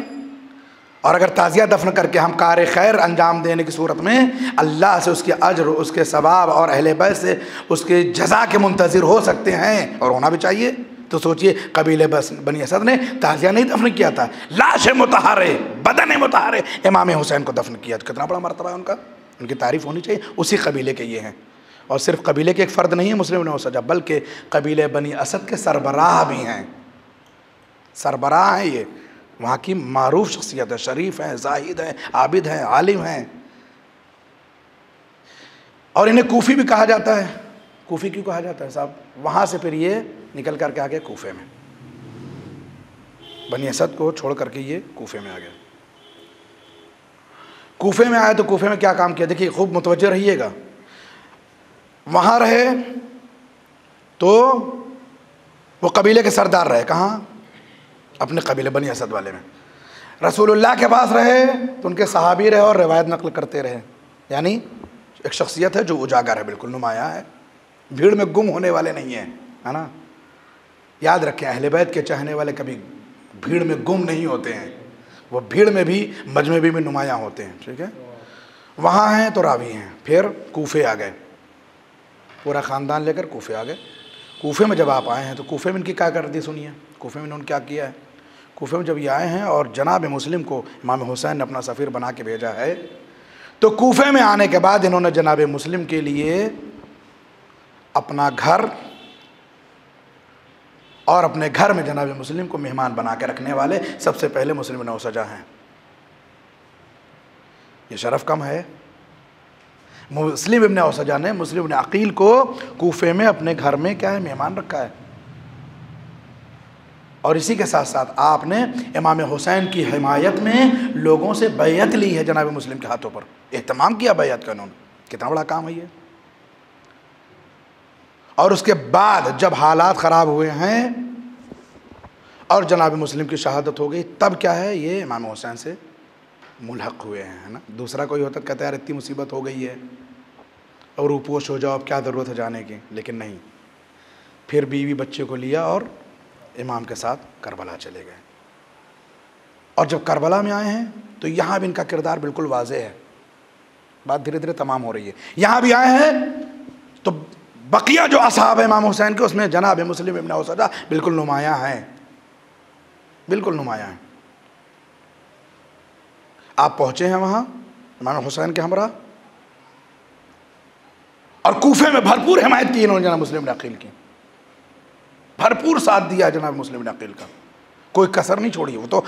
और अगर ताज़िया दफन करके हम कार्य खैर अंजाम देने की सूरत में अल्लाह से उसके अजर, उसके सवाब और अहले बैत से उसके जज़ा के मुंतज़िर हो सकते हैं, और होना भी चाहिए, तो सोचिए कबीले बनी असद ने ताजिया नहीं दफन किया था, लाश मुतहरे बदन मुतहरे इमाम हुसैन को दफन किया। तो कितना बड़ा मरतबा है उनका, उनकी तारीफ़ होनी चाहिए। उसी कबीले के ये हैं, और सिर्फ कबीले के एक फ़र्द नहीं है मुस्लिम ने सजा, बल्कि कबीले बनी असद के सरबराह भी हैं, सरबराह हैं ये, वहाँ की मारूफ शख्सियत है, शरीफ हैं, जाहिद हैं, आबिद हैं, आलिम हैं। और इन्हें कूफ़ी भी कहा जाता है। कूफ़ी क्यों कहा जाता है साहब? वहाँ से फिर ये निकल करके आ गए कूफे में, बनी असद को छोड़ करके ये कूफे में आ गए। कूफे में आए तो कूफे में क्या काम किया, देखिए खूब मुतवज्जो रहिएगा। वहाँ रहे तो वो कबीले के सरदार रहे, कहाँ? अपने कबीले बनी असद वाले में। रसूलुल्लाह के पास रहे तो उनके सहाबी रहे और रिवायत नकल करते रहे, यानी एक शख्सियत है जो उजागर है, बिल्कुल नुमाया है, भीड़ में गुम होने वाले नहीं हैं, है ना। याद रखें, अहले बैत के चाहने वाले कभी भीड़ में गुम नहीं होते हैं, वो भीड़ में भी मजमे भी नुमायाँ होते हैं, ठीक है। वहाँ हैं तो रावी हैं। फिर कूफे आ गए, पूरा ख़ानदान लेकर कूफे आ गए। कूफे में जब आप आए हैं तो कूफे में इनकी क्या कर दी, सुनिए कूफे में इन्होंने क्या किया है। कूफे में जब ये आए हैं और जनाब मुस्लिम को इमाम हुसैन ने अपना सफ़ीर बना के भेजा है, तो कूफे में आने के बाद इन्होंने जनाब मुस्लिम के लिए अपना घर और अपने घर में जनाब मुस्लिम को मेहमान बना के रखने वाले सबसे पहले मुस्लिम नौसजा हैं। ये शरफ़ कम है? मुस्लिम इब्न औसजा ने मुस्लिम इब्न अकील को कूफे में अपने घर में क्या है, मेहमान रखा है। और इसी के साथ साथ आपने इमाम हुसैन की हिमायत में लोगों से बैयत ली है, जनाब मुस्लिम के हाथों पर एहतमाम किया बैयत का उन्होंने। कितना बड़ा काम है ये। और उसके बाद जब हालात ख़राब हुए हैं और जनाब मुस्लिम की शहादत हो गई, तब क्या है, ये इमाम हुसैन से मुल्हक हुए हैं, है ना। दूसरा कोई होता कहता है यार इतनी मुसीबत हो गई है और रूपोश हो जाओ, अब क्या ज़रूरत है जाने की, लेकिन नहीं, फिर बीवी बच्चे को लिया और इमाम के साथ करबला चले गए। और जब करबला में आए हैं तो यहाँ भी इनका किरदार बिल्कुल वाज़े है, बात धीरे धीरे तमाम हो रही है। यहाँ भी आए हैं तो बकिया जो असहाब इमाम हुसैन के, उसमें जनाब मुस्लिम इब्न औसजा बिल्कुल नुमायाँ हैं, बिल्कुल नुमायाँ हैं। आप पहुँचे हैं वहाँ इमाम हुसैन के हमरा, और कूफे में भरपूर हिमायत की इन्होंने जनाब मुस्लिम इब्न अकील की, भरपूर साथ दिया जनाब मुस्लिम इब्न अकील का, कोई कसर नहीं छोड़ी। वो तो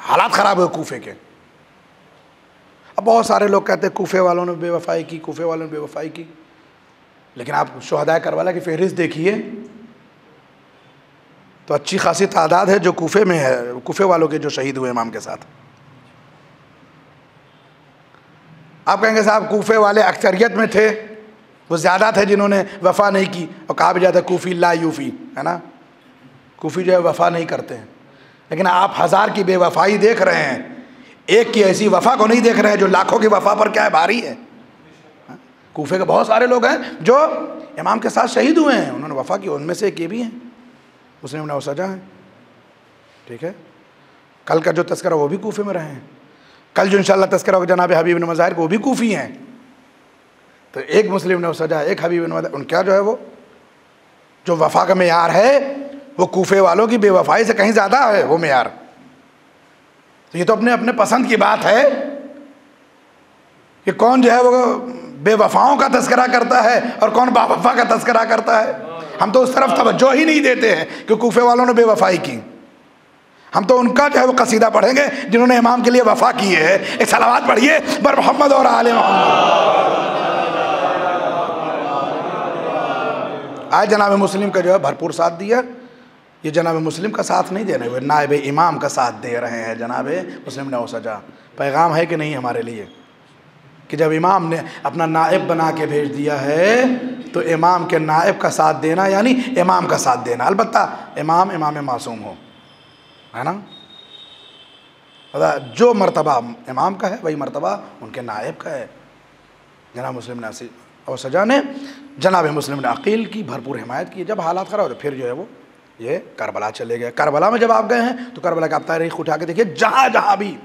हालात ख़राब हुए कूफे के। अब बहुत सारे लोग कहते हैं कूफे वालों ने बेवफाई की, कूफे वालों ने बेवफाई की, लेकिन आप शुहदाए करबला की फहरिस्त देखिए तो अच्छी खासी तादाद है जो कूफे में है, कूफे वालों के जो शहीद हुए इमाम के साथ। आप कहेंगे साहब कूफे वाले अक्सरियत में थे, वो ज़्यादा थे जिन्होंने वफ़ा नहीं की, और कहा भी जाता है कूफ़ी ला यूफ़ी, है ना, कूफ़ी जो है वफ़ा नहीं करते हैं। लेकिन आप हज़ार की बेवफाई देख रहे हैं, एक की ऐसी वफ़ा को नहीं देख रहे हैं जो लाखों की वफ़ा पर क्या है, भारी है। कूफे के बहुत सारे लोग हैं जो इमाम के साथ शहीद हुए हैं, उन्होंने वफ़ा की, उनमें से एक ये भी हैं, उसने उन्हें सजा है, ठीक है। कल का जो तस्करा वो भी कूफे में रहे हैं, कल जो इंशाल्लाह तस्करा होगा जनाब हबीब बिन मज़ाहिर को, वो भी कूफ़ी हैं। तो एक मुस्लिम ने सजा, एक हबीब बिन मज़ाहिर, उनका जो है वो जो वफ़ा का मेयार है वो कूफे वालों की बेवफाई से कहीं ज़्यादा है वो मेयार। तो ये तो अपने अपने पसंद की बात है कि कौन जो है वो बेवफाओं का तस्करा करता है और कौन बावफा का तस्करा करता है। हम तो उस तरफ तवज्जो ही नहीं देते हैं कि कूफे वालों ने बेवफाई की, हम तो उनका जो है वो कसीदा पढ़ेंगे जिन्होंने इमाम के लिए वफा की है। एक सलावत पढ़िए बर मोहम्मद और आले मोहम्मद। आज जनाब मुस्लिम का जो है भरपूर साथ दिया, ये जनाब मुस्लिम का साथ नहीं दे रहे हुए, नायब इमाम का साथ दे रहे हैं जनाब मुस्लिम ने सजा। पैगाम है कि नहीं हमारे लिए कि जब इमाम ने अपना नायब बना के भेज दिया है तो इमाम के नायब का साथ देना, यानी इमाम का साथ देना, अलबत्ता इमाम इमाम मासूम हो, है ना। जो मर्तबा इमाम का है वही मर्तबा उनके नायब का है। जनाब मुस्लिम औसजा ने जनाब मुस्लिम अकील की भरपूर हिमायत की। जब हालात ख़राब हो तो फिर जो है वो ये करबला चले गए। करबला में जब आप गए हैं तो करबला का आप तारीख उठा के देखिए, जहाँ जहाँ भी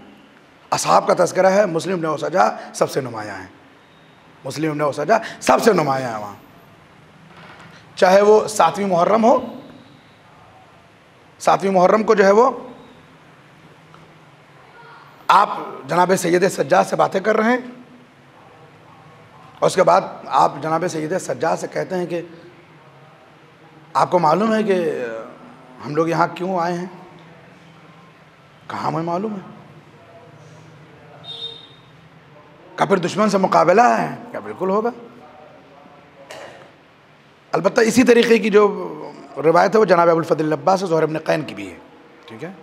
असहाब का तस्करा है मुस्लिम इब्न औसजा सबसे नुमाया है, मुस्लिम इब्न औसजा सबसे नुमाया है वहाँ। चाहे वो सातवीं मुहर्रम हो, सातवीं मुहर्रम को जो है वो आप जनाब सैयद सज्जाद से बातें कर रहे हैं और उसके बाद आप जनाब सैयद सज्जाद से कहते हैं कि आपको मालूम है कि हम लोग यहाँ क्यों आए हैं। कहाँ हमें मालूम है, क्या फिर दुश्मन से मुकाबला है? क्या बिल्कुल होगा। अलबत्ता इसी तरीके की जो रिवायत है वो जनाब अबुल फजल अब्बास ज़ुहैर इब्न क़ैन की भी है। ठीक है,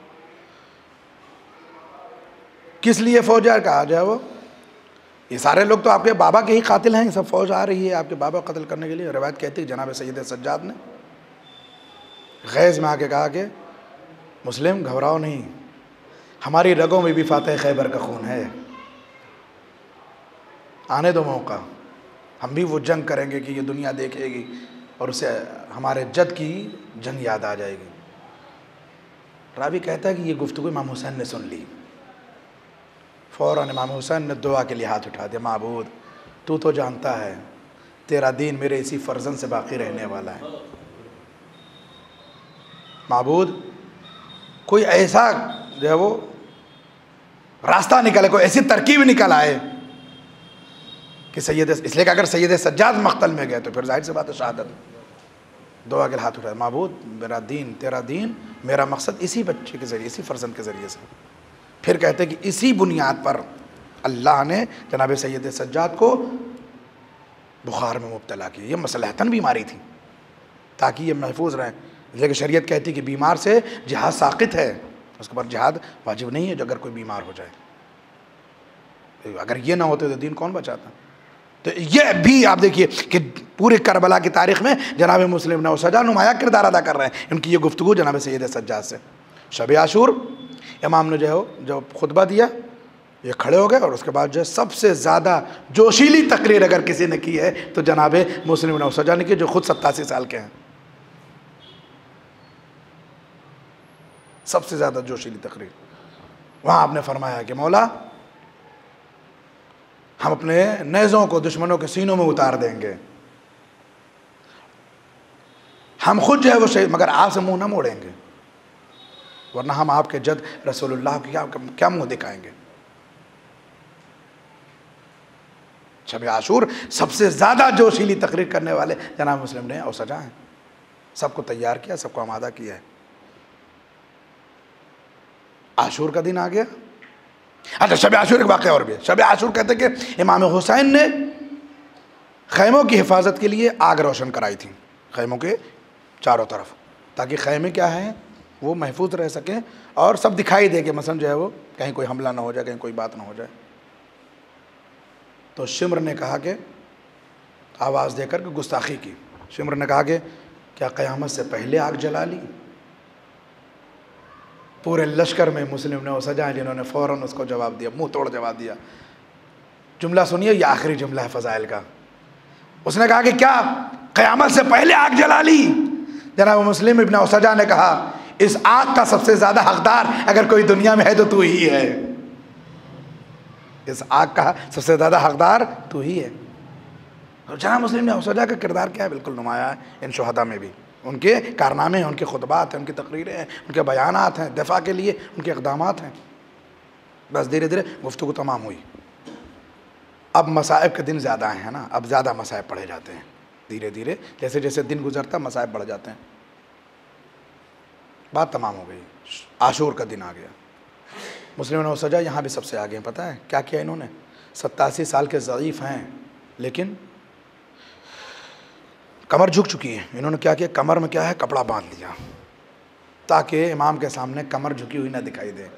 किस लिए फौज यार कहा जाए वो, ये सारे लोग तो आपके बाबा के ही कातिल हैं, सब फौज आ रही है आपके बाबा को कत्ल करने के लिए। रिवायत कहती है जनाब सैयद सज्जाद ने गैज़ में आके कहा कि मुस्लिम घबराओ नहीं, हमारी रगों में भी फ़ातह खैबर का खून है, आने दो मौका, हम भी वो जंग करेंगे कि ये दुनिया देखेगी और उसे हमारे जद की जंग याद आ जाएगी। रावी कहता है कि ये गुफ्तगू इमाम हुसैन ने सुन ली। फ़ौरन इमाम हुसैन ने दुआ के लिए हाथ उठा दिया, माबूद तू तो जानता है तेरा दीन मेरे इसी फर्जन से बाकी रहने वाला है। माबूद कोई ऐसा जो है वो रास्ता निकले, कोई ऐसी तरकीब निकल आए कि सैयद, इसलिए कि अगर सैयद सज्जाद मख्तल में गए तो फिर जाहिर सी बात है शहादत। दुआ के हाथ उठाए, माबूद मेरा दीन, तेरा दीन, मेरा मकसद इसी बच्चे के ज़रिए, इसी फर्जंद के ज़रिए से। फिर कहते हैं कि इसी बुनियाद पर अल्लाह ने जनाब सैयद सज्जाद को बुखार में मुब्तला किया। ये मसलहतन बीमारी थी ताकि ये महफूज रहें, लेकिन शरीयत कहती है कि बीमार से जिहाद साक़ित है, उसके ऊपर जिहाद वाजिब नहीं है। जो अगर कोई बीमार हो जाए, अगर ये ना होते तो दीन कौन बचाता। तो ये भी आप देखिए कि पूरे करबला की तारीख़ में जनाब मुस्लिम नौसजा नुमाया किरदार अदा कर रहे हैं। इनकी ये गुफ्तगू जनाब सैयद सज्जाद से। शब आशूर इमाम ने जो है जो खुतबा दिया, ये खड़े हो गए और उसके बाद जो सबसे ज़्यादा जोशीली तकरीर अगर किसी ने की है तो जनाब मुस्लिम नौसजा ने की, जो खुद 87 साल के हैं। सबसे ज़्यादा जोशीली तकरीर। वहाँ आपने फरमाया कि मौला हम अपने नेज़ों को दुश्मनों के सीनों में उतार देंगे, हम खुद जो है वो शहीद, मगर आपसे मुंह ना मोड़ेंगे, वरना हम आपके जद रसूलुल्लाह की क्या मुंह दिखाएंगे। शब आशूर सबसे ज़्यादा जोशीली तकरीर करने वाले जनाब मुस्लिम ने और सजा है, सबको तैयार किया, सबको आमादा किया है। आशूर का दिन आ गया। अच्छा, शब आशूर एक वाक़या और भी है। शब आशूर कहते हैं कि इमाम हुसैन ने खैमों की हिफाजत के लिए आग रोशन कराई थी, खैमों के चारों तरफ, ताकि खैमे क्या हैं वो महफूज रह सकें और सब दिखाई दे कि मसलन जो है वो कहीं कोई हमला ना हो जाए, कहीं कोई बात ना हो जाए। तो शिमर ने कहा कि आवाज़ देकर के गुस्ताखी की। शिमर ने कहा कि क्या क़यामत से पहले आग जला ली। पूरे लश्कर में मुस्लिम ने वो सजाएं जिन्होंने फ़ौरन उसको जवाब दिया, मुंह तोड़ जवाब दिया। जुमला सुनिए, यह आखिरी जुमला है फ़ज़ाइल का। उसने कहा कि क्या क़यामत से पहले आग जला ली। जनाब मुस्लिम इब्न उसजा ने कहा इस आग का सबसे ज़्यादा हकदार अगर कोई दुनिया में है तो तू ही है, इस आग का सबसे ज़्यादा हकदार तू ही है। और जनाब मुस्लिम ने उसजा का किरदार क्या है, बिल्कुल नुमाया है इन शुहदा में भी। उनके कारनामे हैं, उनके खुतबात हैं, उनकी तकरीरें हैं, उनके बयानात हैं, दफा के लिए उनके इक़दामात हैं। बस धीरे धीरे गुफ्तगू तमाम हुई। अब मसाइब के दिन ज़्यादा हैं ना, अब ज़्यादा मसाइब पढ़े जाते हैं। धीरे धीरे जैसे जैसे दिन गुजरता मसाइब बढ़ जाते हैं। बात तमाम हो गई, आशूर का दिन आ गया। मुस्लिम नौसजा यहाँ भी सबसे आगे हैं। पता है क्या किया इन्होंने, 87 साल के ज़ईफ़ हैं लेकिन कमर झुक चुकी है। इन्होंने क्या किया, कमर में क्या है कपड़ा बांध लिया ताकि इमाम के सामने कमर झुकी हुई ना दिखाई दे।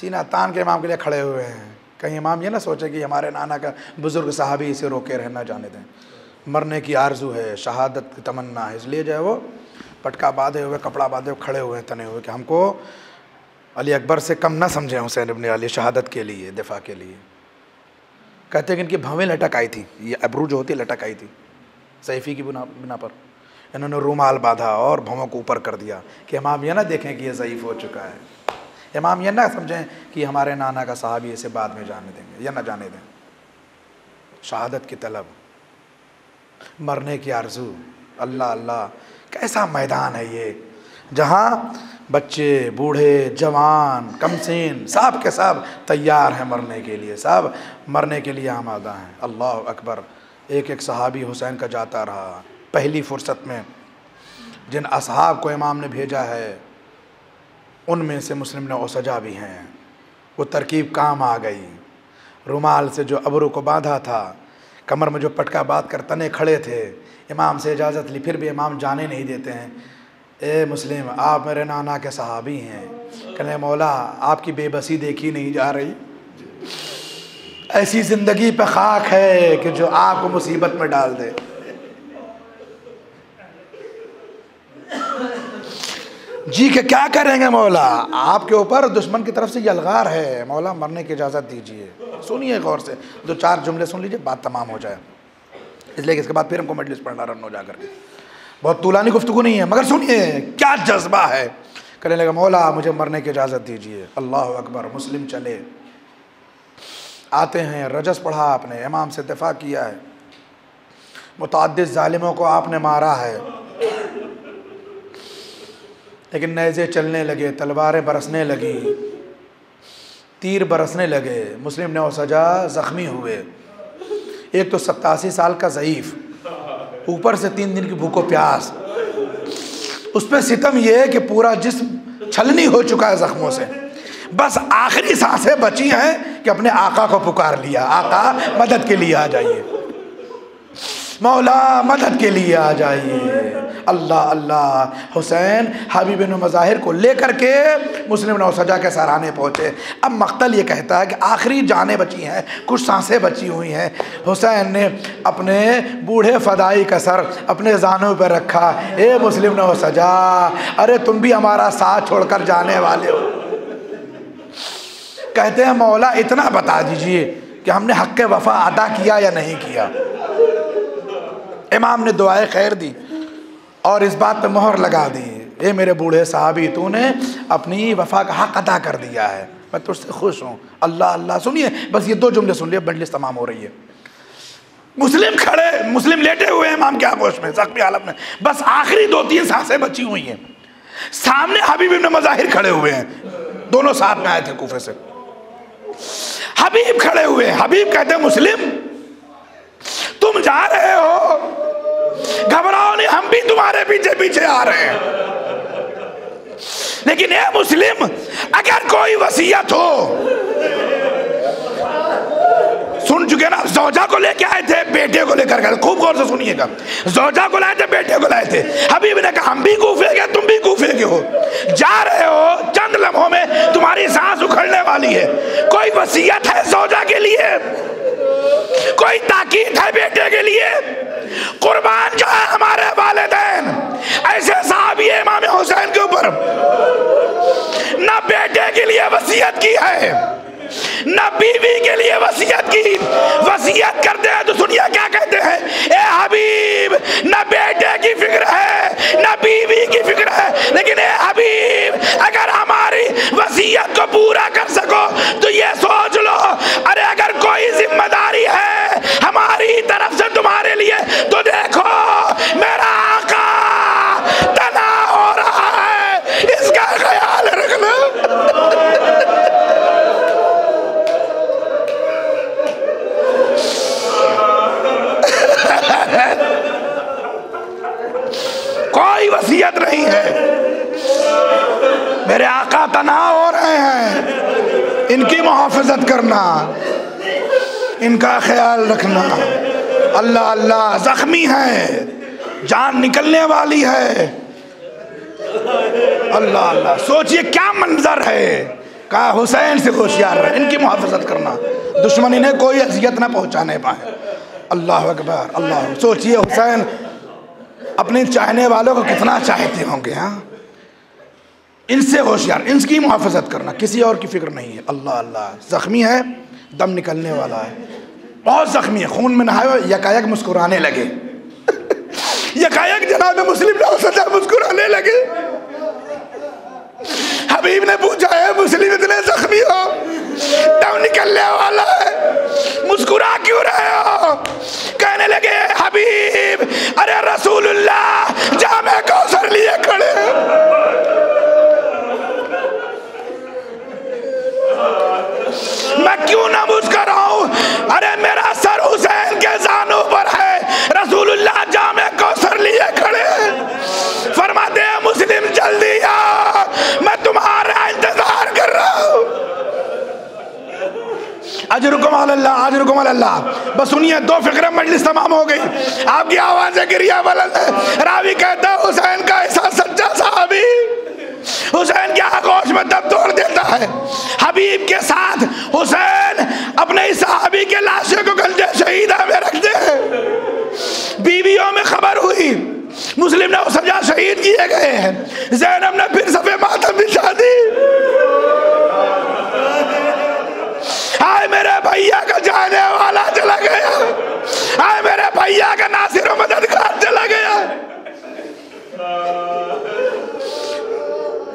सीना तान के इमाम के लिए खड़े हुए हैं, कहीं इमाम ये ना सोचे कि हमारे नाना का बुज़ुर्ग साहबी इसे रोके रहना, जाने दें, मरने की आरजू है, शहादत की तमन्ना है, इसलिए जो है वो पटका बांधे हुए, कपड़ा बांधे हुए खड़े हुए हैं, तने हुए कि हमको अली अकबर से कम ना समझें हुसैन इब्न अली शहादत के लिए, दिफा के लिए। कहते हैं कि इनकी भवें लटक आई थी, ये अबरू जो होती है लटक आई थी सैफ़ी की बिना पर। इन्होंने रूमाल बांधा और भवों को ऊपर कर दिया कि इमाम ये ना देखें कि ये ज़ईफ़ हो चुका है, इमाम ये ना समझें कि हमारे नाना का साहबी इसे बाद में जाने देंगे, या ना जाने दें। शहादत की तलब, मरने की आरज़ू, अल्लाह अल्लाह कैसा मैदान है ये, जहाँ बच्चे बूढ़े जवान कमसिन सब के सब तैयार हैं मरने के लिए, सब मरने के लिए आमादा हैं। अल्लाह अकबर। एक एक सहाबी हुसैन का जाता रहा, पहली फ़ुर्सत में जिन असहाब को इमाम ने भेजा है उनमें से मुस्लिम ने ओसजा भी हैं। वो तरकीब काम आ गई। रुमाल से जो अबरू को बांधा था, कमर में जो पटका बांध कर तने खड़े थे, इमाम से इजाज़त ली, फिर भी इमाम जाने नहीं देते हैं। ए मुस्लिम, आप मेरे नाना के सहाबी हैं। कहने मौला, आपकी बेबसी देखी नहीं जा रही, ऐसी ज़िंदगी पे खाक है कि जो आपको मुसीबत में डाल दे। जी के क्या करेंगे मौला, आपके ऊपर दुश्मन की तरफ से यलगार है, मौला मरने की इजाज़त दीजिए। सुनिए गौर से, दो चार जुमले सुन लीजिए, बात तमाम हो जाए। इसलिए इसके बाद फिर हमको मजलिस पढ़ना रन हो जा करके, बहुत तूलानी गुफ्तगू नहीं है, मगर सुनिए क्या जज्बा है। कहने लगा मौला मुझे मरने की इजाज़त दीजिए। अल्लाह अकबर। मुस्लिम चले आते हैं। रजस पढ़ा आपने, इमाम से दफा किया है, मुतअद्दिद जालिमों को आपने मारा है, लेकिन नेज़े चलने लगे, तलवारें बरसने लगी, तीर बरसने लगे। मुस्लिम ने ओसजा ज़ख्मी हुए। एक तो 87 साल का ज़ईफ़, ऊपर से 3 दिन की भूखो प्यास, उस पर सितम ये कि पूरा जिस्म छलनी हो चुका है ज़ख्मों से, बस आखिरी सांसें बची हैं कि अपने आका को पुकार लिया, आका मदद के लिए आ जाइए, मौला मदद के लिए आ जाइए। अल्लाह अल्लाह। हुसैन हबीब बिन मज़ाहिर को लेकर के मुस्लिम नौसजा के सराहने पहुँचे। अब मकतल ये कहता है कि आखिरी जाने बची हैं, कुछ सांसें बची हुई हैं। हुसैन ने अपने बूढ़े फदाई का सर अपने जानों पर रखा। ए मुस्लिम नौसजा, अरे तुम भी हमारा साथ छोड़कर जाने वाले हो। कहते हैं मौला इतना बता दीजिए कि हमने हक़ वफ़ा अदा किया या नहीं किया। इमाम ने दुआए खैर दी और इस बात पे मोहर लगा दी, ये मेरे बूढ़े साहबी तूने अपनी वफ़ा का हक़ अदा कर दिया है, मैं तुझसे खुश हूँ। अल्लाह अल्लाह। सुनिए बस ये दो जुमले सुन लिए, मजलिस तमाम हो रही है। मुस्लिम खड़े, मुस्लिम लेटे हुए इमाम के आगोश में, ज़ख्मी हालत में, बस आखिरी 2-3 सांसें बची हुई हैं। सामने हबीब इब्न मज़ाहिर खड़े हुए हैं, दोनों साथ में आए थे कूफे से। हबीब खड़े हुए। हबीब कहते हैं मुस्लिम तुम जा रहे हो, घबराओ नहीं, हम भी तुम्हारे पीछे पीछे आ रहे हैं, लेकिन ए मुस्लिम अगर कोई वसीयत हो, सुन चुके ना, जोजा को लेके आए थे, बेटे को लेकर गए, खूब गौर से सुनिएगा, जोजा को लाए थे, बेटे को लाए थे। हबीब ने कहा हम भी कूफे के, तुम भी कूफे के हो, जा रहे हो, चंद लम्हों में तुम्हारी सांस उखड़ने वाली है, कोई वसीयत है जोजा के लिए, कोई ताकीद है बेटे के लिए, कुर्बान जाए हमारे वालिदैन। ऐसे साहबी इमाम हुसैन के ऊपर ना बेटे के लिए वसीयत की है ना बीवी के लिए वसीयत की। वसीयत करते हैं तो सुनिए क्या कहते हैं, ए हबीब ना बेटे की फिक्र है ना बीवी की फिक्र है, लेकिन ए हबीब अगर हमारी वसीयत को पूरा कर सको तो ये सोच लो, अरे अगर कोई जिम्मेदारी है हमारी तरफ से तुम्हारे लिए तो देखो मेरा आका तना हो रहा है, इसका ख्याल रखना। कोई वसीयत नहीं है, मेरे आका तना हो रहे हैं, इनकी मुहाफिजत करना, इनका ख्याल रखना। अल्लाह अल्लाह। जख्मी है, जान निकलने वाली है। अल्लाह अल्लाह। सोचिए क्या मंजर है। कहा हुसैन से होशियार रहे, इनकी मुहाफिजत करना, दुश्मन इन्हें कोई अजियत ना पहुँचाने पाए। अल्लाह अकबर। अल्लाह। सोचिए हुसैन अपने चाहने वालों को कितना चाहते होंगे। हाँ, इनसे होशियार, इनकी मुहाफिजत करना, किसी और की फिक्र नहीं है। अल्लाह अल्लाह। ज़ख्मी है, दम निकलने वाला है, बहुत ज़ख्मी है, खून में नहाए हुए। यकायक मुस्कुराने लगे। यकायक जनाब मुस्लिम नौसदा मुस्कुराने लगे। हबीब ने पूछा, है मुस्लिम इतने जख्मी हो, दम निकलने वाला है, मुस्कुरा क्यों रहे हो? कहने लगे हबीब अरे रसूलुल्लाह जामे को क्यों ना मुस्कुराऊं? अरे मेरा सर हुसैन के जानों पर है, रसूलुल्लाह जामे कौसर लिए खड़े हैं। फरमाते हैं मुस्लिम जल्दी आ, मैं तुम्हारा इंतजार कर रहा हूँ। अजरुकुम अल्लाह, अजरुकुम अल्लाह। बस सुनिए, दो फिक्र मजलिस तमाम हो गई। आपकी आवाज़ें गिरिया बलंद है। रावी कहता है हुसैन का ऐसा सच्चा साहबी, हुसैन के आगोश में दम तोड़ देता है। हबीब के साथ हुसैन अपने इस सहाबी के लाशों को गंजे शहीदा में रखते हैं। बीवियों में खबर हुई, मुस्लिम ने सजा शहीद किए गए हैं। ज़ैनब ने फिर सफे मातम बिछा दी। हाय मेरे भैया का जाने वाला चला गया, हाय मेरे भैया का नासिर मददगार चला गया।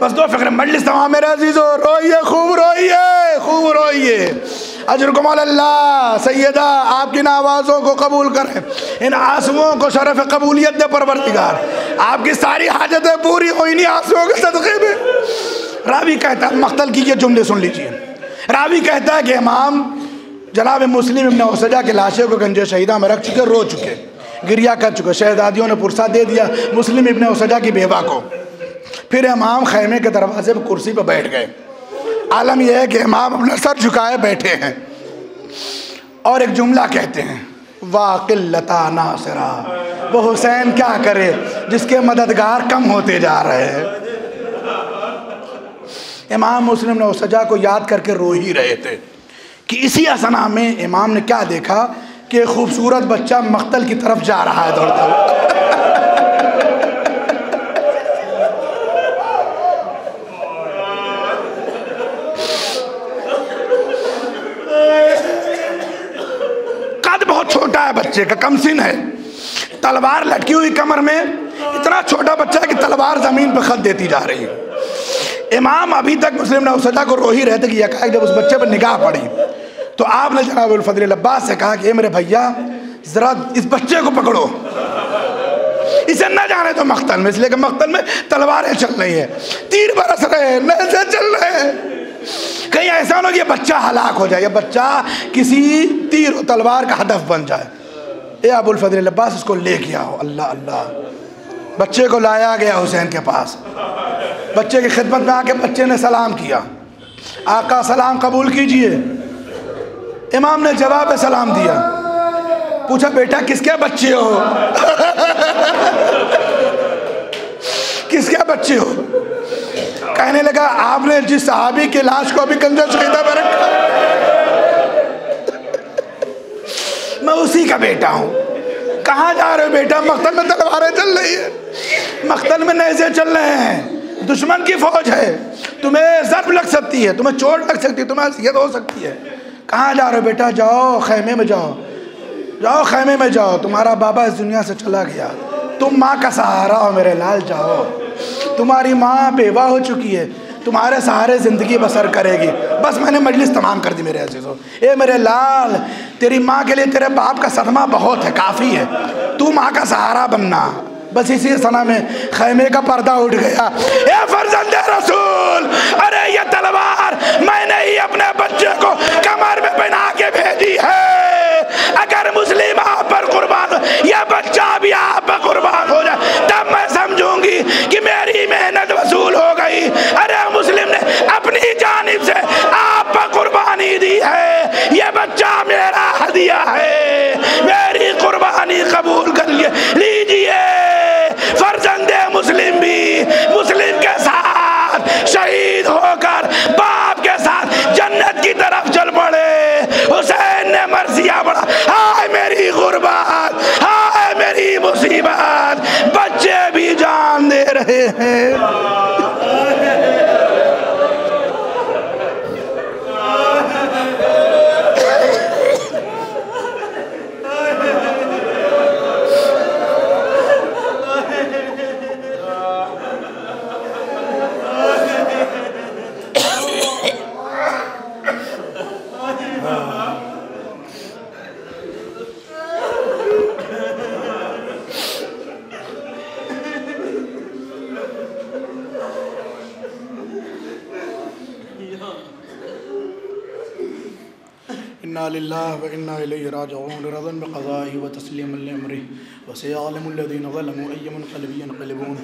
बस दो फिक्र मजलिस तमाम मेरे अजीजों, रोइए, खूब रोइए, खूब रोइए। अजरुकुम अल्लाह। सैयदा आपकी इन आवाज़ों को कबूल करें, इन आंसुओं को शरफ़ कबूलियत दे परवरदिगार। आपकी सारी हाजतें पूरी हो इन्हीं आंसुओं के सदक़े में। रावी कहता है, मख्तल की ये जुमले सुन लीजिए। रावी कहता है कि इमाम जनाब मुस्लिम इब्न उसैजा के लाशों को गंजे शहीदा में रख चुके, रो चुके, गिरिया कर चुके। शहजादियों ने पुरसा दे दिया मुस्लिम इब्न उसैजा की बेवा को। फिर इमाम खैमे के दरवाजे पर कुर्सी पर बैठ गए। आलम यह है कि इमाम अपना सर झुकाए बैठे हैं और एक जुमला कहते हैं, वाकिल्लता नासिरा। वो हुसैन क्या करे जिसके मददगार कम होते जा रहे हैं। इमाम मुस्लिम ने उसजा को याद करके रो ही रहे थे कि इसी असना में इमाम ने क्या देखा कि खूबसूरत बच्चा मक्तल की तरफ जा रहा है दौड़ता हुआ। छोटा है बच्चे का, कमसिन है, तलवार लटकी हुई कमर में। इतना छोटा बच्चा है कि तलवार जमीन पर खद देती जा रही है। इमाम अभी तक मुस्लिम नौसदा को रो ही रहते कि यकायक जब उस बच्चे पर निगाह पड़ी तो आपने जनाब उलफदल अब्बास से कहा कि ए मेरे भैया जरा इस बच्चे को पकड़ो, इसे न जाने तो मख्तल में, इसलिए कि मख्तल में तलवारें चल रही है, तीर बरस रहे हैं, नहजें चल रहे हैं, कहीं ऐसा ना हो ये बच्चा हलाक हो जाए, ये बच्चा किसी तीर तलवार का हदफ बन जाए। ए अबुल फजल अब्बास उसको ले गया हो। अल्लाह अल्लाह। बच्चे को लाया गया हुसैन के पास। बच्चे की खिदमत में आके बच्चे ने सलाम किया, आका सलाम कबूल कीजिए। इमाम ने जवाब सलाम दिया, पूछा बेटा किसके बच्चे हो? किसके बच्चे हो? कहने लगा आपने जिस सहाबी की लाश को अभी कंजर शहीदा में रखा मैं उसी का बेटा हूँ। कहाँ जा रहे हो बेटा? मख्तल में तलवारें चल रही है, मख्तल में नहजें चल रहे हैं, दुश्मन की फौज है, तुम्हें जर्ब लग सकती है, तुम्हें चोट लग सकती है, तुम्हें असियत हो सकती है। कहाँ जा रहे हो बेटा? जाओ खैमे में जाओ, जाओ खैमे में जाओ, तुम्हारा बाबा इस दुनिया से चला गया, तुम माँ का सहारा हो मेरे लाल, जाओ, तुम्हारी माँ बेवा हो चुकी है, तुम्हारे सहारे ज़िंदगी बसर करेगी। बस मैंने मजलिस तमाम कर दी मेरे अजीज़ों। ए मेरे लाल, तेरी माँ के लिए तेरे बाप का सदमा बहुत है, काफ़ी है, तू माँ का सहारा बनना। बस इसी सना में खैमे का पर्दा उठ गया। ए फर्जंदे रसूल, अरे ये तलवार मैंने ही अपने बच्चे को कमर में पहना के भेजी है। अगर मुस्लिम आप पर कुर्बान हो, यह बच्चा भी आप पर कुर्बान हो जाए, तब मैं समझूंगी कि मेरी मेहनत वसूल हो गई। अरे मुस्लिम ने अपनी जानिब से आप पर कुर्बानी दी है, यह बच्चा मेरा हदिया है, मेरी कुर्बानी कबूल कर लीजिए। फर्जंदे मुस्लिम भी मुस्लिम के साथ शहीद होकर बाप के साथ जन्नत की तरफ चल पड़े। हुसैन ने मर्सिया बढ़ा, हाय मेरी गुर्बत, हाय मेरी मुसीबत, बच्चे भी जान दे रहे हैं। इन्ना लिल्लाहि व इन्ना इलैहि राजिऊन रज़न बिक़ज़ाई व तस्लीमन लिअम्री व सयअलमुल लज़ीना ज़लमू अय्य मुनक़लबिन यनक़लिबून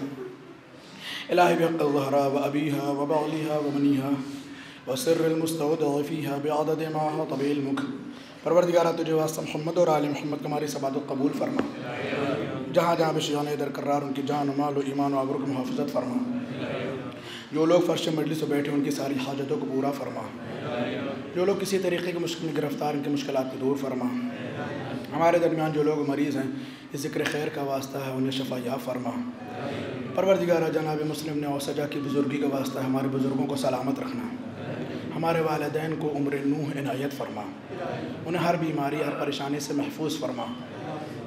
इलाही बिहक़्क़ि ज़हरा व अबीहा व बअलिहा व बनीहा व सिर्रिल मुस्तवदअ फ़ीहा बिअददि मा तबील मुख। परवरदिगारा तुझे वास्ता मोहम्मद और आले मोहम्मद कमारी सबादत कबूल फरमा। जहाँ जहाँ बेशान दर करार उनकी जान माल व ईमान व आबरू की मुहाफ़िज़त फरमा। जो लोग फ़र्श मजलिस पर बैठे उनकी सारी हाजतों को पूरा फरमा। जो लोग किसी तरीके की मुश्किल में गिरफ़्तार उनकी मुश्किलात को दूर फरमा। हमारे दरमियान जो लोग मरीज़ हैं इस ज़िक्र खैर का वास्ता है उन्हें शफ़ा याफ़ फरमा। परवरदिगारा जनाब मुस्लिम ने औसजा की बुज़ुर्गी का वास्ता है हमारे बुज़ुर्गों को सलामत रखना। हमारे वालिदैन को उम्र नूह इनायत फरमा। उन्हें हर बीमारी हर परेशानी से महफूज फरमा।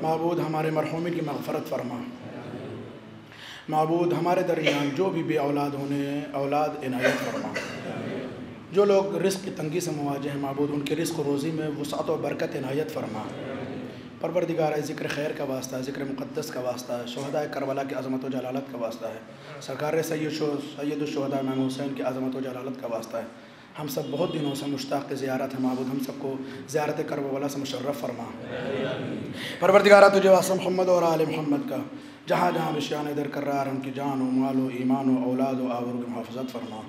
माबूद हमारे मरहूमिन की मग़फ़रत फरमा। माबूद हमारे दरमियान जो भी बे औलाद होने औलाद इनायत फरमा। जो लोग रिस्क की तंगी से मुवाजे हैं माबूद उनके रिस्क रोज़ी में वुसअत और बरकत इनायत फरमा। परवरदिगार ज़िक्र खैर का वास्ता है, ज़िक्र मुक़द्दस का वास्ता है, शुहदा करबला की अज़मत व जलालत का वास्ता है, सरकार सैयदुश्शुहदा इमाम हुसैन की अज़मत व जलालत का वास्ता है। हम सब बहुत दिनों से मुश्ताक़ ज़ियारत है माबूद हम सबको ज़ियारत करबला से मुशर्रफ़ फरमा। परवरदिगारा तुझे वास्ता मोहम्मद और आले मोहम्मद का जहाँ जहाँ बेशान दर करार उनकी जान व माल व ईमान व औलाद व आबरू की मुहाफ़िज़त फरमा।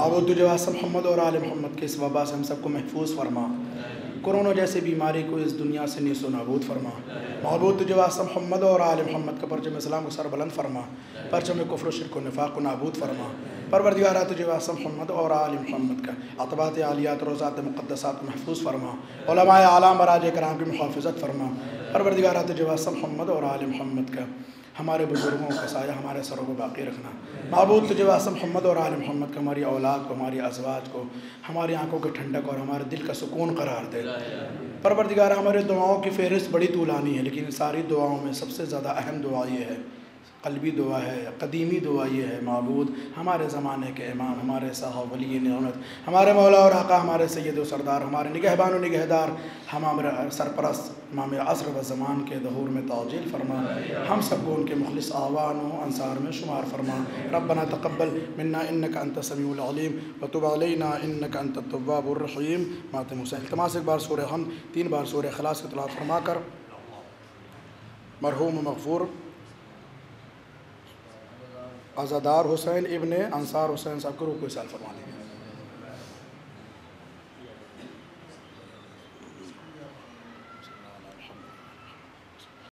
माबूद तुझे वास्ता मोहम्मद और आले मोहम्मद के इस वबा से हम सबको महफूज फरमा। कोरोना जैसी बीमारी को इस दुनिया से नीसो नाबूद फरमा। माबूद तुझे वास्ता मोहम्मद और आले मोहम्मद का परचम इस्लाम को सर बुलंद फरमा। परचम कुफ्र शिरक निफाक़ को नाबूद फरमा। परवरदिगारा तुझे वास्ता मोहम्मद और आले मोहम्मद का अतबात आलियात रोज़ात मुक़द्दसात को महफूज़ फरमा। उलमाए आलम बराजे कराम की मुहाफ़िज़त फरमा। परवरदिगारा तुझे वास्ता मोहम्मद और आले मोहम्मद का हमारे बुज़ुर्गों का साया हमारे सरों को बाकी रखना। माबूद तुझे वास्ता मोहम्मद और आले मोहम्मद का हमारी औलाद को हमारी अज़वाज को हमारी आंखों की ठंडक और हमारे दिल का सुकून करार दे। परवरदिगार हमारे दुआओं की फ़हरिस्त बड़ी तूलानी है लेकिन सारी दुआओं में सबसे ज़्यादा अहम दुआ ये है, क़ल्बी दुआ है, क़दीमी दुआ ये है माबूद हमारे ज़माने के इमाम हमारे साहब वली नेमत हमारे मौला और आका हमारे सैयद व सरदार हमारे निगहबान व निगहदार हमारे सरपरस्त इमाम असर व ज़मान के दहूर में ताजील फरमा। हम सबको उनके मुखलिस आवान व अंसार में शुमार फरमा। रब्बना तक़ब्बल मिन्ना इन्नका अंतस समीउल अलीम व तुब अलैना इन्नका अंतत तव्वाबुर रहीम। मातम हुसैन तमाम एक बार सूरह हम 3 बार सूरह इख़लास की तिलावत फरमाकर मरहूम मग़फ़ूर आज़ादार हुसैन इब्ने अंसार हुसैन साहब को रूह को इसाल फरमा देंगे।